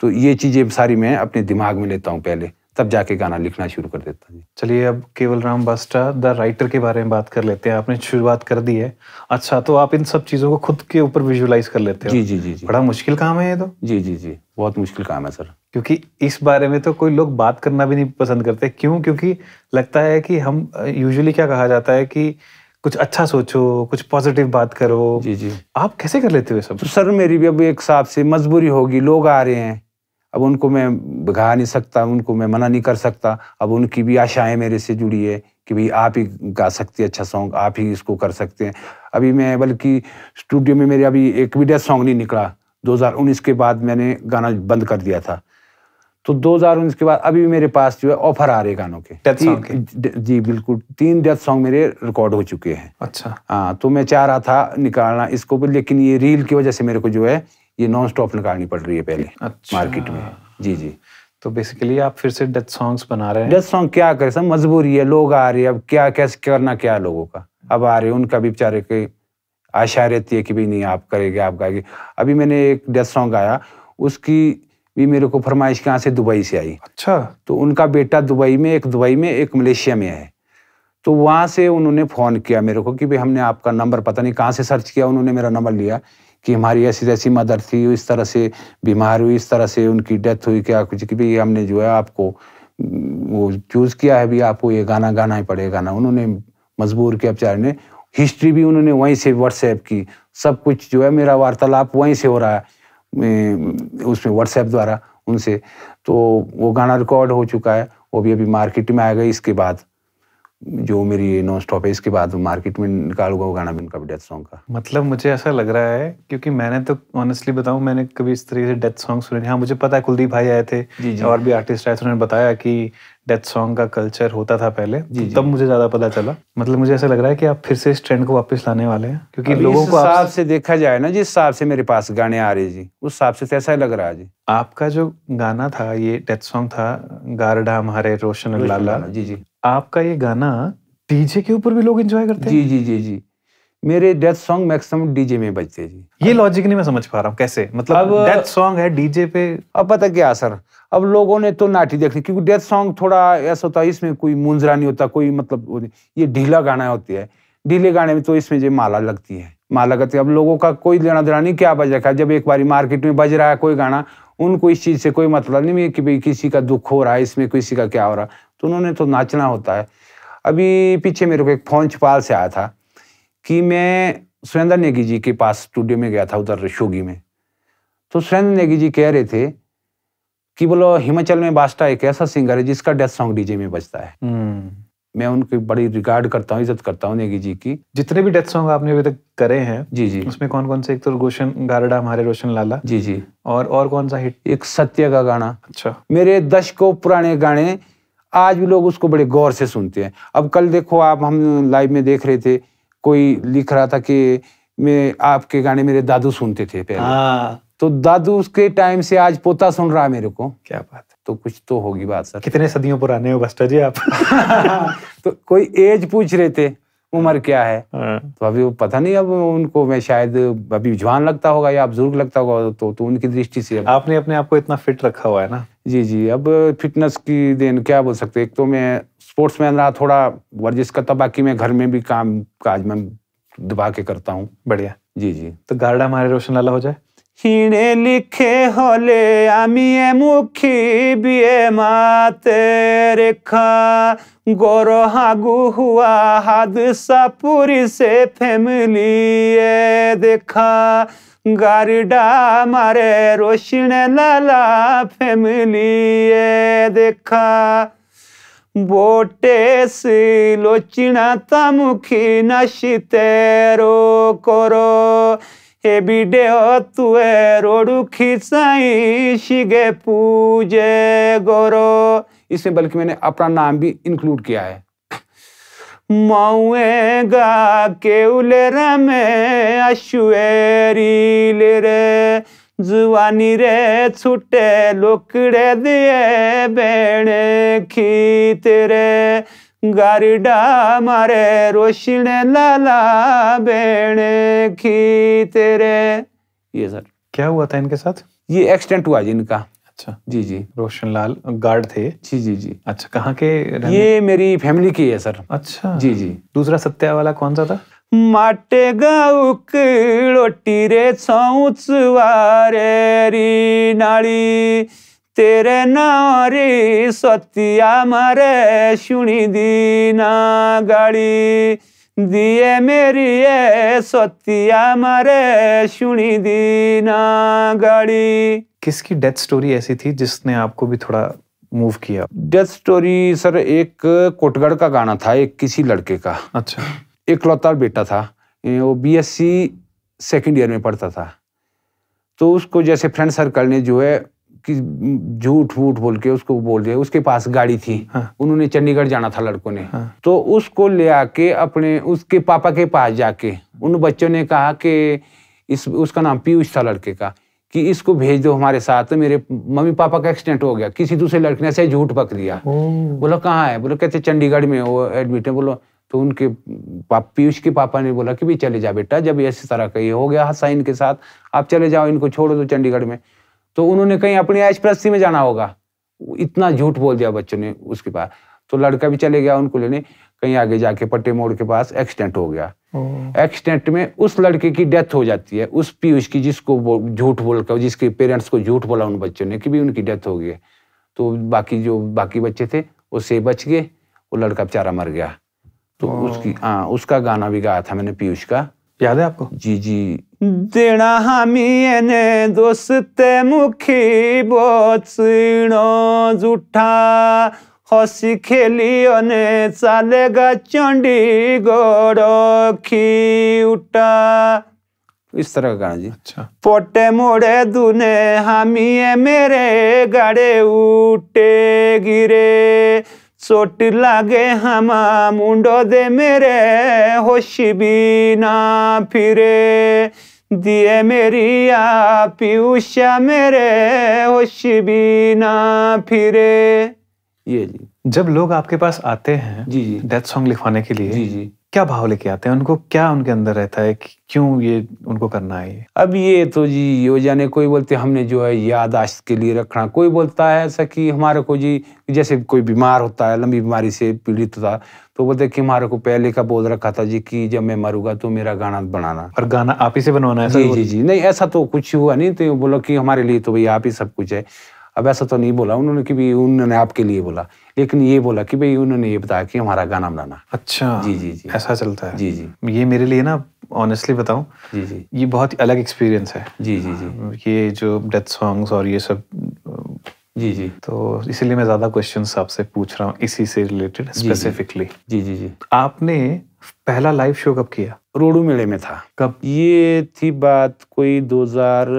तो ये चीज़ें सारी मैं अपने दिमाग में लेता हूँ पहले, तब जाके गाना लिखना शुरू कर देता हूँ। चलिए अब केवल राम बास्ता द राइटर के बारे में बात कर लेते हैं। आपने शुरुआत कर दी है। अच्छा, तो आप इन सब चीज़ों को खुद के ऊपर विजुलाइज कर लेते हो? जी जी जी जी। बड़ा मुश्किल काम है ये तो। जी जी जी, बहुत मुश्किल काम है सर, क्योंकि इस बारे में तो कोई लोग बात करना भी नहीं पसंद करते। क्यों? क्योंकि लगता है कि हम यूजुअली क्या कहा जाता है कि कुछ अच्छा सोचो, कुछ पॉजिटिव बात करो। जी जी। आप कैसे कर लेते हो सब? तो सर मेरी भी अब एक हिसाब से मजबूरी होगी, लोग आ रहे हैं, अब उनको मैं भगा नहीं सकता, उनको मैं मना नहीं कर सकता, अब उनकी भी आशाएं मेरे से जुड़ी है कि भाई आप ही गा सकते हैं अच्छा सॉन्ग, आप ही इसको कर सकते हैं। अभी मैं बल्कि स्टूडियो में मेरे अभी एक भी डेथ सॉन्ग नहीं निकला, दो हजार उन्नीस के बाद मैंने गाना बंद कर दिया था, तो दो हजार उन्नीस के बाद अभी मेरे पास जो है ऑफर आ रहे गानों के, डेथ सॉन्ग के। जी बिल्कुल, तीन डेथ सॉन्ग मेरे रिकॉर्ड हो चुके हैं। अच्छा। हाँ, तो मैं चाह रहा था निकालना इसको, लेकिन ये रील की वजह से मेरे को जो है ये नॉन स्टॉप निकालनी पड़ रही है पहले। अच्छा। मार्केट में। जी जी। तो बेसिकली आप फिर से डेथ सॉन्ग्स बना रहे हैं। डेथ सॉन्ग क्या करे सर, मजबूरी है, लोग आ रहे हैं, अब क्या कैसे करना, क्या लोगों का अब आ रहे हैं, उनका भी बेचारे के आशा रहती है कि भाई नहीं आप करेंगे आप गाएंगे। अभी मैंने एक डेथ सॉन्ग गाया, उसकी भी मेरे को फरमाइश कहाँ से, दुबई से आई। अच्छा। तो उनका बेटा दुबई में, एक दुबई में एक मलेशिया में है, तो वहाँ से उन्होंने फ़ोन किया मेरे को कि भाई हमने आपका नंबर पता नहीं कहाँ से सर्च किया, उन्होंने मेरा नंबर लिया कि हमारी ऐसी जैसी मदर थी, इस तरह से बीमार हुई, इस तरह से उनकी डेथ हुई, क्या कुछ कि भाई हमने जो है आपको वो चूज़ किया है, भी आपको ये गाना गाना ही पड़ेगा ना। उन्होंने मजबूर किया बेचारे ने, हिस्ट्री भी उन्होंने वहीं से व्हाट्सएप की, सब कुछ जो है मेरा वार्तालाप वहीं से हो रहा है उसमें व्हाट्सएप द्वारा उनसे। तो वो गाना रिकॉर्ड हो चुका है, वो भी अभी मार्केट में आएगा। इसके बाद जो मेरी नॉन स्टॉप है, इसके बाद मार्केट में निकालूंगा वो गाना भी, उनका भी डेथ सॉन्ग का। मतलब मुझे ऐसा लग रहा है, क्योंकि मैंने तो ऑनेस्टली बताऊं मैंने कभी इस तरीके से डेथ सॉन्ग सुने। हाँ मुझे पता है कुलदीप भाई आए थे, जी जी। और भी आर्टिस्ट आए थे, उन्होंने बताया कि डेथ सॉन्ग का कल्चर होता था पहले, जी जी। तब मुझे ज्यादा पता चला। मतलब मुझे ऐसा लग रहा है कि आप फिर से इस ट्रेंड को वापस लाने वाले हैं, क्योंकि लोगों को हिसाब से देखा जाए ना, जिस हिसाब से मेरे पास गाने आ रहे जी, उस हिसाब से ऐसा लग रहा है जी। आपका जो गाना था ये डेथ सॉन्ग था, गारडा हमारे रोशन लाला, जी जी। आपका ये गाना डीजे के ऊपर भी लोग एंजॉय करते हैं। जी जी जी जी। मेरे डेथ सॉन्ग मैक्सिमम डीजे में बजते जी। ये लॉजिक नहीं मैं समझ पा रहा हूँ कैसे, मतलब डेथ सॉन्ग है डीजे पे। अब पता क्या सर, अब लोगों ने तो नाटी देखनी, क्योंकि डेथ सॉन्ग थोड़ा ऐसा होता है, इसमें कोई मुंजरा नहीं होता, कोई मतलब ये ढीला गाना होती है, ढीले गाने में तो इसमें जो माला लगती है, माला लगती है। अब लोगों का कोई लेना देना नहीं क्या बज रखा है, जब एक बारी मार्केट में बज रहा है कोई गाना, उनको इस चीज़ से कोई मतलब नहीं है कि भाई किसी का दुख हो रहा है इसमें, किसी का क्या हो रहा है, तो उन्होंने तो नाचना होता है। अभी पीछे मेरे को एक फोन छपाल से आया था कि मैं सुरेंद्र नेगी जी के पास स्टूडियो में गया था उधर शोगी में, तो सुरेंद्र नेगी जी कह रहे थे कि बोलो हिमाचल में बास्ता एक ऐसा सिंगर है जिसका डेथ सॉन्ग डीजे में बजता है। hmm. मैं उनकी बड़ी रिगार्ड करता हूँ, इज्जत करता हूँ नेगी जी की। जितने भी डेथ सॉन्ग आपने अभी तक करे हैं, जी जी, उसमें कौन कौन से, एक तो रोशन गारडा हमारे रोशन लाला, जी जी, और और कौन सा हिट, एक सत्य का गाना। अच्छा। मेरे दशकों पुराने गाने आज भी लोग उसको बड़े गौर से सुनते हैं। अब कल देखो आप, हम लाइव में देख रहे थे, कोई लिख रहा था कि मैं आपके गाने मेरे दादू सुनते थे पहले। आ, तो दादू उसके टाइम से आज पोता सुन रहा है मेरे को, क्या बात है। तो कुछ तो होगी बात सर, कितने सदियों पुराने हो बस्ता जी आप। तो कोई एज पूछ रहे थे, उम्र क्या है, आ, तो अभी वो पता नहीं, अब उनको मैं शायद अभी जवान लगता होगा या बुजुर्ग लगता होगा, तो, तो उनकी दृष्टि से। आपने अपने आप को इतना फिट रखा हुआ है ना। जी जी। अब फिटनेस की देन क्या बोल सकते, एक तो मैं स्पोर्ट्समैन रहा, थोड़ा वर्जिश करता, बाकी मैं घर में भी काम काज में दबा के करता हूँ। बढ़िया। जी जी। तो गारडा हमारे रोशन लाला हो जाए। हिणे लिखे होले आमिए मुखी बिए माते रेखा गोरो हागु हुआ हादसा पूरी से फैमिली देखा गारडा मारे रोशन लाला फैमिली देखा बोटे से लोचना तमुखी नशीते रो करो हे बिडेओ तुए रोडू खिसाई शिगे पूजे गोरो। इसमें बल्कि मैंने अपना नाम भी इंक्लूड किया है। माऊएगा के उले रमे अशुएरी ले रे जुआनी रे छुटे लोकड़े दिए बेणे खीत रे गारडा मारे रोशन लाला बेणे खीत रे। ये सर क्या हुआ था इनके साथ, ये एक्सीडेंट हुआ जी इनका। अच्छा। जी जी। रोशन लाल गार्ड थे। जी जी जी। अच्छा। कहाँ के रहने? ये मेरी फैमिली की है सर। अच्छा। जी जी। दूसरा सत्या वाला कौन सा था? माटे गाउक लोटी रे सौचवारे री नाली तेरे नारी सतिया मारे सुनी दी ना गाड़ी दिए मेरी ये सतिया मारे सुनी दी ना गाड़ी। किसकी डेथ स्टोरी ऐसी थी जिसने आपको भी थोड़ा मूव किया? डेथ स्टोरी सर एक कोटगढ़ का गाना था, एक किसी लड़के का। अच्छा। एकलौता बेटा था, वो बीएससी सेकंड ईयर में पढ़ता था, तो उसको जैसे फ्रेंड सर्कल ने जो है कि झूठ वूठ बोल के उसको बोल दिया। उसके पास गाड़ी थी, हाँ। उन्होंने चंडीगढ़ जाना था लड़कों ने, हाँ। तो उसको ले आके अपने उसके पापा के पास जाके उन बच्चों ने कहा कि इस उसका नाम पीयूष था लड़के का, कि इसको भेज दो हमारे साथ, मेरे मम्मी पापा का एक्सीडेंट हो गया। किसी दूसरे लड़के ने से झूठ पक दिया। बोलो कहाँ है? बोलो कहते चंडीगढ़ में वो एडमिट है। बोलो तो उनके पीयूष के पापा ने बोला कि भाई चले जा बेटा, जब इस तरह का ये हो गया हादसा इनके साथ, आप चले जाओ, इनको छोड़ो दो चंडीगढ़ में। तो उन्होंने कहीं अपनी आइसप्रस्ती में जाना होगा, इतना झूठ बोल दिया बच्चों ने उसके पास। तो लड़का भी चले गया उनको लेने, कहीं आगे जाके पट्टे मोड़ के पास एक्सीडेंट हो गया। एक्सीडेंट में उस लड़के की डेथ हो जाती है, उस पीयूष की, जिसको झूठ बोलकर, जिसके पेरेंट्स को झूठ बोला उन बच्चों ने कि भी उनकी डेथ हो गई है। तो बाकी जो बाकी बच्चे थे वो से बच गए, वो लड़का बेचारा मर गया। तो उसकी हाँ उसका गाना भी गाया था मैंने पीयूष का, याद है आपको? जी जी। देना हामी ने दोस्ते मुखी बोचणो जुठा हसी खेलियो ने चलेगा चंडीगढ़ खी उठा, इस तरह का गाना जी। अच्छा। पोटे मोड़े दुने हामी मेरे गाड़े उठे गिरे चोट लागे हमा मुंडो दे मेरे होश भी ना फिरे दिए मेरी आ पीयूषा मेरे होश भी ना फिरे। ये जी जब लोग आपके पास आते हैं जी जी डेथ सॉन्ग लिखवाने के लिए, जी जी क्या भाव लेके आते हैं? उनको क्या उनके अंदर रहता है कि क्यों ये उनको करना है ये? अब ये तो जी हो जाने, कोई बोलते हमने जो है याददाश्त के लिए रखना, कोई बोलता है ऐसा कि हमारे को जी जैसे कोई बीमार होता है, लंबी बीमारी से पीड़ित होता तो बोलते कि हमारे को पहले का बोल रखा था जी कि जब मैं मरूंगा तो मेरा गाना बनाना। और गाना आप ही से बनवाना है? जी जी जी नहीं ऐसा तो कुछ हुआ नहीं, तो बोला कि हमारे लिए तो भाई आप ही सब कुछ है। अब ऐसा तो नहीं बोला उन्होंने कि भाई उन्होंने आपके लिए बोला, लेकिन ये बोला कि भाई उन्होंने ये बताया कि हमारा गाना बनाना। अच्छा जी जी जी ऐसा चलता है जी जी। ये मेरे लिए ना ऑनेस्टली बताऊं जी जी ये बहुत अलग एक्सपीरियंस है जी जी जी ये जो डेथ सॉन्ग्स और ये सब जी जी। तो इसीलिए मैं ज्यादा क्वेश्चंस आपसे पूछ रहा हूँ इसी से रिलेटेड स्पेसिफिकली। जी जी जी। आपने पहला लाइव शो कब किया? रोडू मेले में था। कब? ये थी बात कोई दो हजार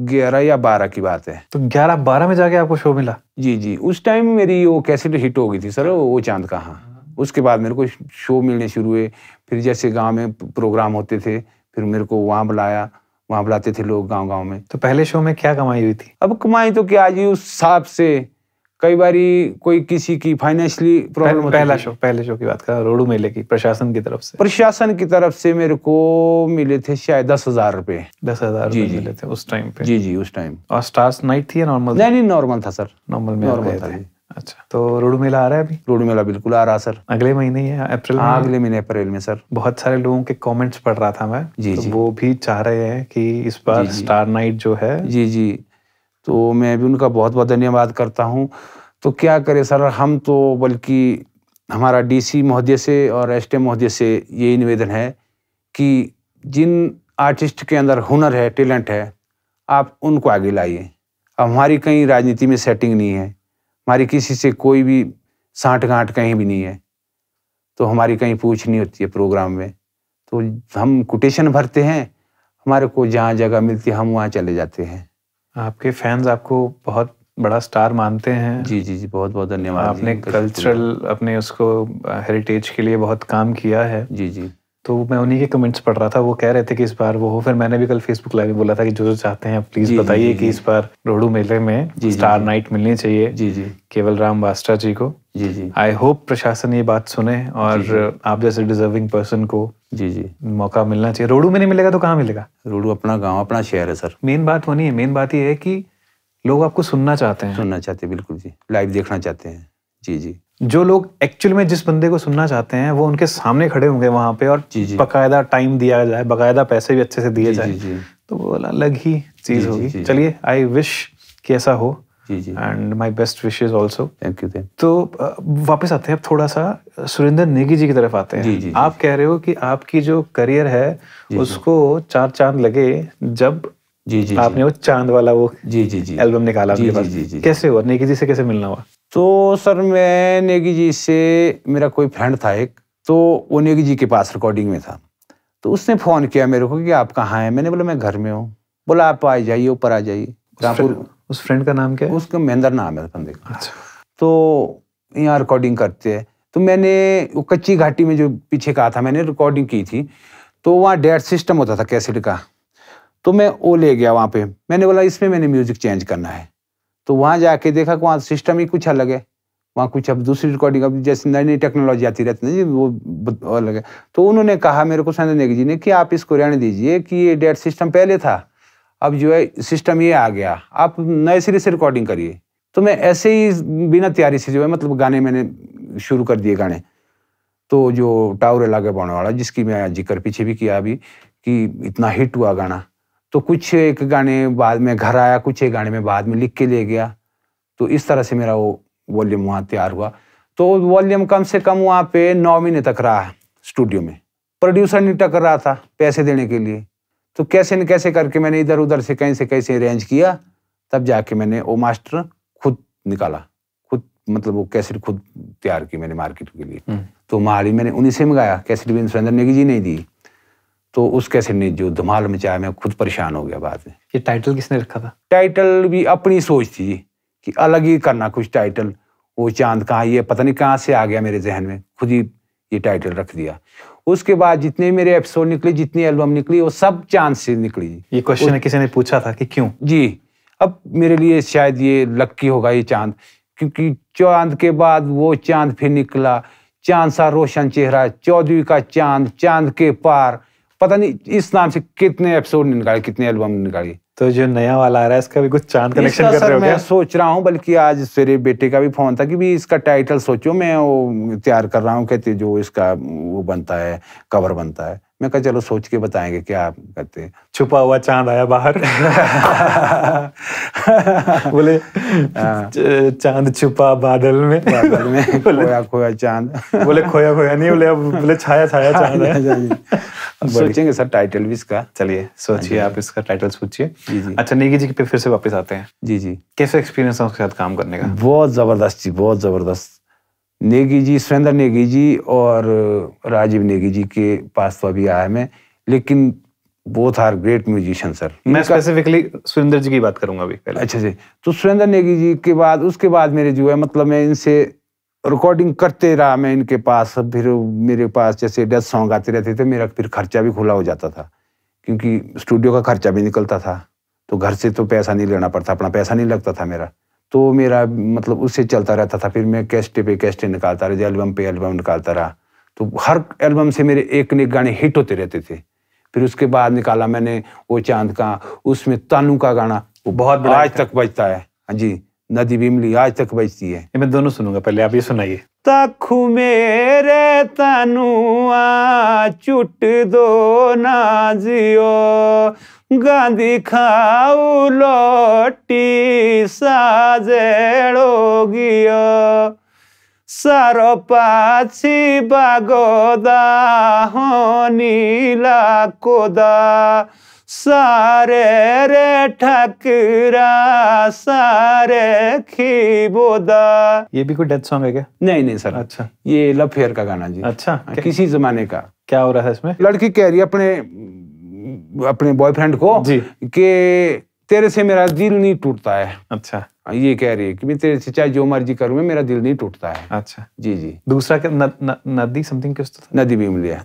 ग्यारह या बारह की बात है। तो ग्यारह बारह में जाके आपको शो मिला? जी जी उस टाइम मेरी वो कैसेट हिट हो गई थी सर, वो चांद कहाँ। उसके बाद मेरे को शो मिलने शुरू हुए, फिर जैसे गांव में प्रोग्राम होते थे फिर मेरे को वहाँ बुलाया, वहाँ बुलाते थे लोग गांव गांव में। तो पहले शो में क्या कमाई हुई थी? अब कमाई तो क्या जी उस हिसाब से, कई बारी कोई किसी की फाइनेंशियली प्रॉब्लम। पहला शो पहले शो की बात कर, रोडू मेले की, प्रशासन की तरफ से? प्रशासन की तरफ से मेरे को मिले थे शायद दस हजार रुपए। दस हजार जी जी मिले थे उस टाइम पे? जी जी उस टाइम। और स्टार्स नाइट थी या नॉर्मल? नहीं नहीं नॉर्मल था सर, नॉर्मल में नॉर्मल था। अच्छा तो रोडू मेला आ रहा है अभी? रोडू मेला बिल्कुल आ रहा है सर, अगले महीने या अप्रैल में? अगले महीने अप्रैल में सर। बहुत सारे लोगों के कमेंट्स पढ़ रहा था मैं जी, वो भी चाह रहे हैं कि इस बार स्टार नाइट जो है जी जी, तो मैं भी उनका बहुत बहुत धन्यवाद करता हूं। तो क्या करें सर, हम तो बल्कि हमारा डीसी महोदय से और एसटीएम महोदय से ये निवेदन है कि जिन आर्टिस्ट के अंदर हुनर है, टैलेंट है, आप उनको आगे लाइए। अब हमारी कहीं राजनीति में सेटिंग नहीं है, हमारी किसी से कोई भी साँठ गांठ कहीं भी नहीं है, तो हमारी कहीं पूछ नहीं होती है प्रोग्राम में। तो हम कोटेशन भरते हैं, हमारे को जहाँ जगह मिलती है हम वहाँ चले जाते हैं। आपके फैंस आपको बहुत बड़ा स्टार मानते हैं। जी जी जी बहुत बहुत धन्यवाद। आपने कल्चरल अपने उसको हेरिटेज के लिए बहुत काम किया है। जी जी। तो मैं उन्हीं के कमेंट्स पढ़ रहा था, वो कह रहे थे कि इस बार वो हो। फिर मैंने भी कल फेसबुक लाइव बोला था कि जो जो चाहते हैं आप प्लीज बताइए कि इस बार रोडू मेले में स्टार नाइट मिलनी चाहिए जी जी केवल राम बास्ता जी को जी जी। आई होप प्रशासन ये बात सुने और आप जैसे डिजर्विंग पर्सन को जी जी मौका मिलना चाहिए। रोडू में नहीं मिलेगा तो कहाँ मिलेगा? रोडू अपना गाँव अपना शहर है सर। मेन बात वो नहीं है, मेन बात ये है कि लोग आपको सुनना चाहते हैं। सुनना चाहते हैं बिल्कुल जी, लाइव देखना चाहते हैं जी जी। जो लोग एक्चुअल में जिस बंदे को सुनना चाहते हैं वो उनके सामने खड़े होंगे वहाँ पे, और बकायदा टाइम दिया जाए, बकायदा पैसे भी अच्छे से दिए जाए, तो वो अलग ही चीज होगी। चलिए आई विश कि ऐसा हो and my best wishes also. Thank you. तो वापस आते हैं अब थोड़ा सा सुरेंद्र नेगी जी की तरफ आते हैं। आप कह रहे हो कि आपकी जो करियर है उसको चार चांद लगे जब जी जी आपने वो चांद वाला वो जी जी जी एल्बम निकाला। कैसे हुआ? नेगी जी से कैसे मिलना हुआ? तो सर मैं नेगी जी से, मेरा कोई फ्रेंड था एक, तो वो नेगी जी के पास रिकॉर्डिंग में था, तो उसने फ़ोन किया मेरे को कि आप कहाँ हैं? मैंने बोला मैं घर में हूँ। बोला आप आ जाइए, ऊपर आ जाइए। रामपुर उस फ्रेंड का नाम क्या है? उसका महेंद्र नाम है बंदे का। अच्छा। तो यहाँ रिकॉर्डिंग करते हैं, तो मैंने वो कच्ची घाटी में जो पीछे कहा था मैंने रिकॉर्डिंग की थी, तो वहाँ डेट सिस्टम होता था कैसेट का, तो मैं वो ले गया वहाँ पे, मैंने बोला इसमें मैंने म्यूजिक चेंज करना है, तो वहाँ जाके देखा कि वहाँ सिस्टम ही कुछ अलग है, वहाँ कुछ अब दूसरी रिकॉर्डिंग, अब जैसे नई नई टेक्नोलॉजी आती रहती है जी, वो अलग है। तो उन्होंने कहा मेरे को, सुरेंद्र नेगी जी ने, कि आप इसको रहने दीजिए कि ये डेट सिस्टम पहले था, अब जो है सिस्टम ये आ गया, आप नए सिरे से रिकॉर्डिंग करिए। तो मैं ऐसे ही बिना तैयारी से जो है मतलब गाने मैंने शुरू कर दिए गाने, तो जो टावर लागे पाने वाला जिसकी मैं जिक्र पीछे भी किया अभी कि इतना हिट हुआ गाना, तो कुछ एक गाने बाद में घर आया, कुछ एक गाने में बाद में लिख के ले गया, तो इस तरह से मेरा वो वॉल्यूम वहाँ तैयार हुआ। तो वॉल्यूम कम से कम वहाँ पे नौ महीने तक रहा स्टूडियो में, प्रोड्यूसर नहीं टकर रहा था पैसे देने के लिए, तो कैसे न कैसे करके मैंने इधर उधर से कहीं से कैसे अरेंज किया, तब जाके मैंने वो मास्टर खुद निकाला, खुद मतलब वो कैसेट खुद तैयार की मैंने मार्केट के लिए, तो माली मैंने उन्हीं से मंगाया, कैसेट भी सुरेंद्र नेगी जी ने दी, तो उस कैसेट ने जो धमाल मचाया, मैं खुद परेशान हो गया बाद में। ये टाइटल किसने रखा था? टाइटल भी अपनी सोच थी जी कि अलग ही करना कुछ टाइटल, वो चांद कहाँ, ये पता नहीं कहाँ से आ गया मेरे जहन में, खुद ही ये टाइटल रख दिया। उसके बाद जितने मेरे एपिसोड निकले, जितनी एल्बम निकली, वो सब चांद से निकली। ये क्वेश्चन किसी ने पूछा था कि क्यों जी? अब मेरे लिए शायद ये लक्की होगा ये चांद, क्योंकि चांद के बाद वो चांद फिर निकला, चांद सा रोशन चेहरा, चौधरी का चांद, चांद के पार, पता नहीं इस नाम से कितने एपिसोड निकाले, कितने एल्बम निकाली। तो जो नया वाला आ रहा है इसका भी कुछ चांद कनेक्शन कर रहे हो? मैं सोच रहा हूँ, बल्कि आज मेरे बेटे का भी फोन था कि भी इसका टाइटल सोचो, मैं वो तैयार कर रहा हूँ, कहते जो इसका वो बनता है कवर बनता है, मैं कहा चलो सोच के बताएंगे क्या कहते हैं। छुपा हुआ चांद आया बाहर बोले चांद छुपा बादल में, बादल में खोया खोया चांद बोले खोया खोया नहीं बोले, अब बोले छाया छाया चांद है। सोचेंगे सर टाइटल भी इसका, चलिए सोचिए आप इसका टाइटल सोचिए। अच्छा, नेगी जी पे फिर से वापस आते हैं जी। जी कैसा एक्सपीरियंस है उसके साथ काम करने का? बहुत जबरदस्त जी, बहुत जबरदस्त। नेगी जी, सुरेंद्र नेगी जी और राजीव नेगी जी के पास तो अभी आया मैं, लेकिन both are great musician sir. मैं स्पेसिफिकली सुरेंद्र जी की बात करूंगा अभी पहले। अच्छा जी। तो सुरेंद्र नेगी जी के बाद उसके बाद मेरे जो है मतलब मैं इनसे रिकॉर्डिंग करते रहा, मैं इनके पास, फिर मेरे पास जैसे दस सॉन्ग आते रहते थे, मेरा फिर खर्चा भी खुला हो जाता था, क्योंकि स्टूडियो का खर्चा भी निकलता था, तो घर से तो पैसा नहीं लेना पड़ता, अपना पैसा नहीं लगता था मेरा, तो मेरा मतलब उससे चलता रहता था। फिर मैं कैस्टे पे कैस्टे निकालता रहा, एल्बम पे एल्बम निकालता रहा, तो हर एल्बम से मेरे एक न एक गाने हिट होते रहते थे। फिर उसके बाद निकाला मैंने वो चांद का, उसमें तानू का गाना वो बहुत बड़ा आज तक बजता है। हाँ जी, नदी बिमली आज तक बजती है। मैं दोनों सुनूंगा, पहले आप ये सुनाइए। तखु मेरे तनुआ चुट दो नाजियो, गांधी खाऊ लोटी साजेड़ोगियो, सारो पाछी बागोदा होनी लाकोदा, सारे रे ठकरा सारे खीबोदा। ये भी कोई डेथ सॉन्ग है क्या? नहीं नहीं सर। अच्छा, ये लव फेयर का गाना जी। अच्छा, किसी जमाने का। क्या हो रहा है इसमें? लड़की कह रही है अपने अपने बॉयफ्रेंड को कि तेरे से मेरा दिल नहीं टूटता है। अच्छा, ये कह रही है कि मैं तेरे से चाहे जो मर्जी करूं, मेरा दिल नहीं टूटता है। अच्छा जी जी। दूसरा क्या? न, न, नदी समथिंग कुछ था? नदी भी मिलिया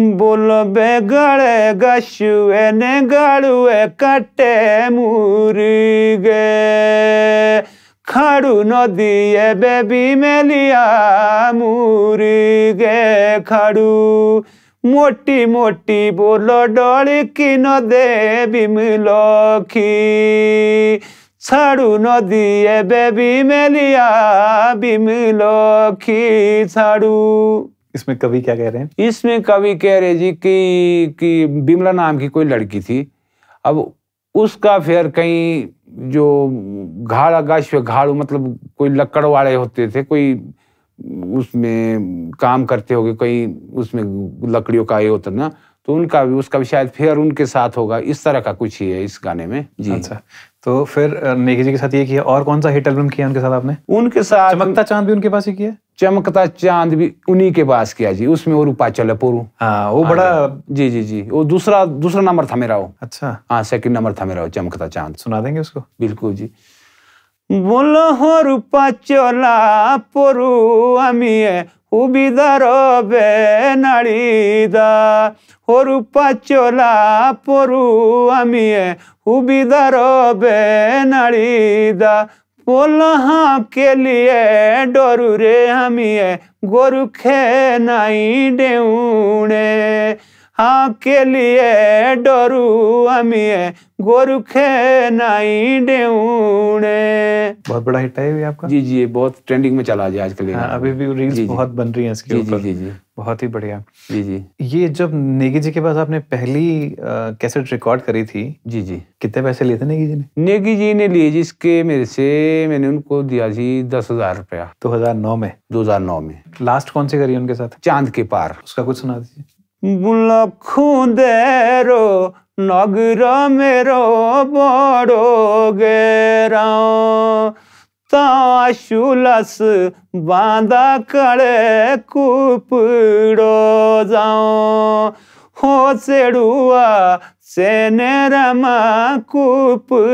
बोलो बेगड़े गशुए ने गड़ुए कटे मूरी गे, खड़ू नदी ये बेबी में लिया मूरी गे खड़ू, मोटी मोटी बोलो डोली की न दे बिमलो की, छाड़ू नदी ये बेबी में लिया बिमलो की छाड़ू। इसमें कवि क्या कह रहे हैं? इसमें कवि कह रहे जी कि कि बिमला नाम की कोई लड़की थी, अब उसका फिर कहीं जो घाड़ा गाश घाड़ू मतलब कोई लकड़ वाले होते थे, कोई उसमें काम करते होगे, कहीं उसमें लकड़ियों का ये होता ना, तो उनका भी उसका भी शायद फेयर उनके साथ होगा, इस तरह का कुछ ही है इस गाने में जी। अच्छा, तो फिर नेगी जी के साथ ये किया, और कौन सा हिट एल्बम किया उनके साथ आपने? उनके साथ चमकता चांद भी उनके पास ही किया, चमकता चांद भी उन्हीं के पास किया जी। उसमें वो रूपा चल पोरू, हाँ वो बड़ा जी जी जी वो दूसरा दूसरा नंबर था मेरा वो। अच्छा, हाँ सेकंड नंबर था मेरा वो चमकता चांद। सुना देंगे उसको? बिल्कुल जी। बोलो हो रूपा चला पोरू अमिए उबिदार बे नाड़ीदा, हो रूपा चला पोरू अमिए उबिदार बे नाड़ीदा, बोलो हाँ के लिए डरू रे हमिए गोरु खे नाई डेऊणे, हाँ के लिए डरू हमिए गोरु खे नाई डेऊणे। बहुत बड़ा हिट है ये आपका जी जी, ये बहुत ट्रेंडिंग में चला गया आजकल। हाँ, अभी भी रील्स बहुत बन रही हैं इसके ऊपर। जी जी, बहुत ही बढ़िया जी जी। ये जब नेगी जी के पास आपने पहली कैसेट रिकॉर्ड करी थी जी जी, कितने पैसे लिए थे नेगी जी ने? नेगी जी ने लिए जी इसके मेरे से, मैंने उनको दिया जी दस हजार रुपया दो हजार नौ में। दो हजार नौ में लास्ट कौन सी करी उनके साथ? चांद के पार। उसका कुछ सुना दीजिए। बुलखूं देरो नगरा मेरो बड़ो गेरा, ताशुलस बांधा कड़े कुपड़ो जाओ, हो सेड़ुआ सेनेरमा कुपड़ो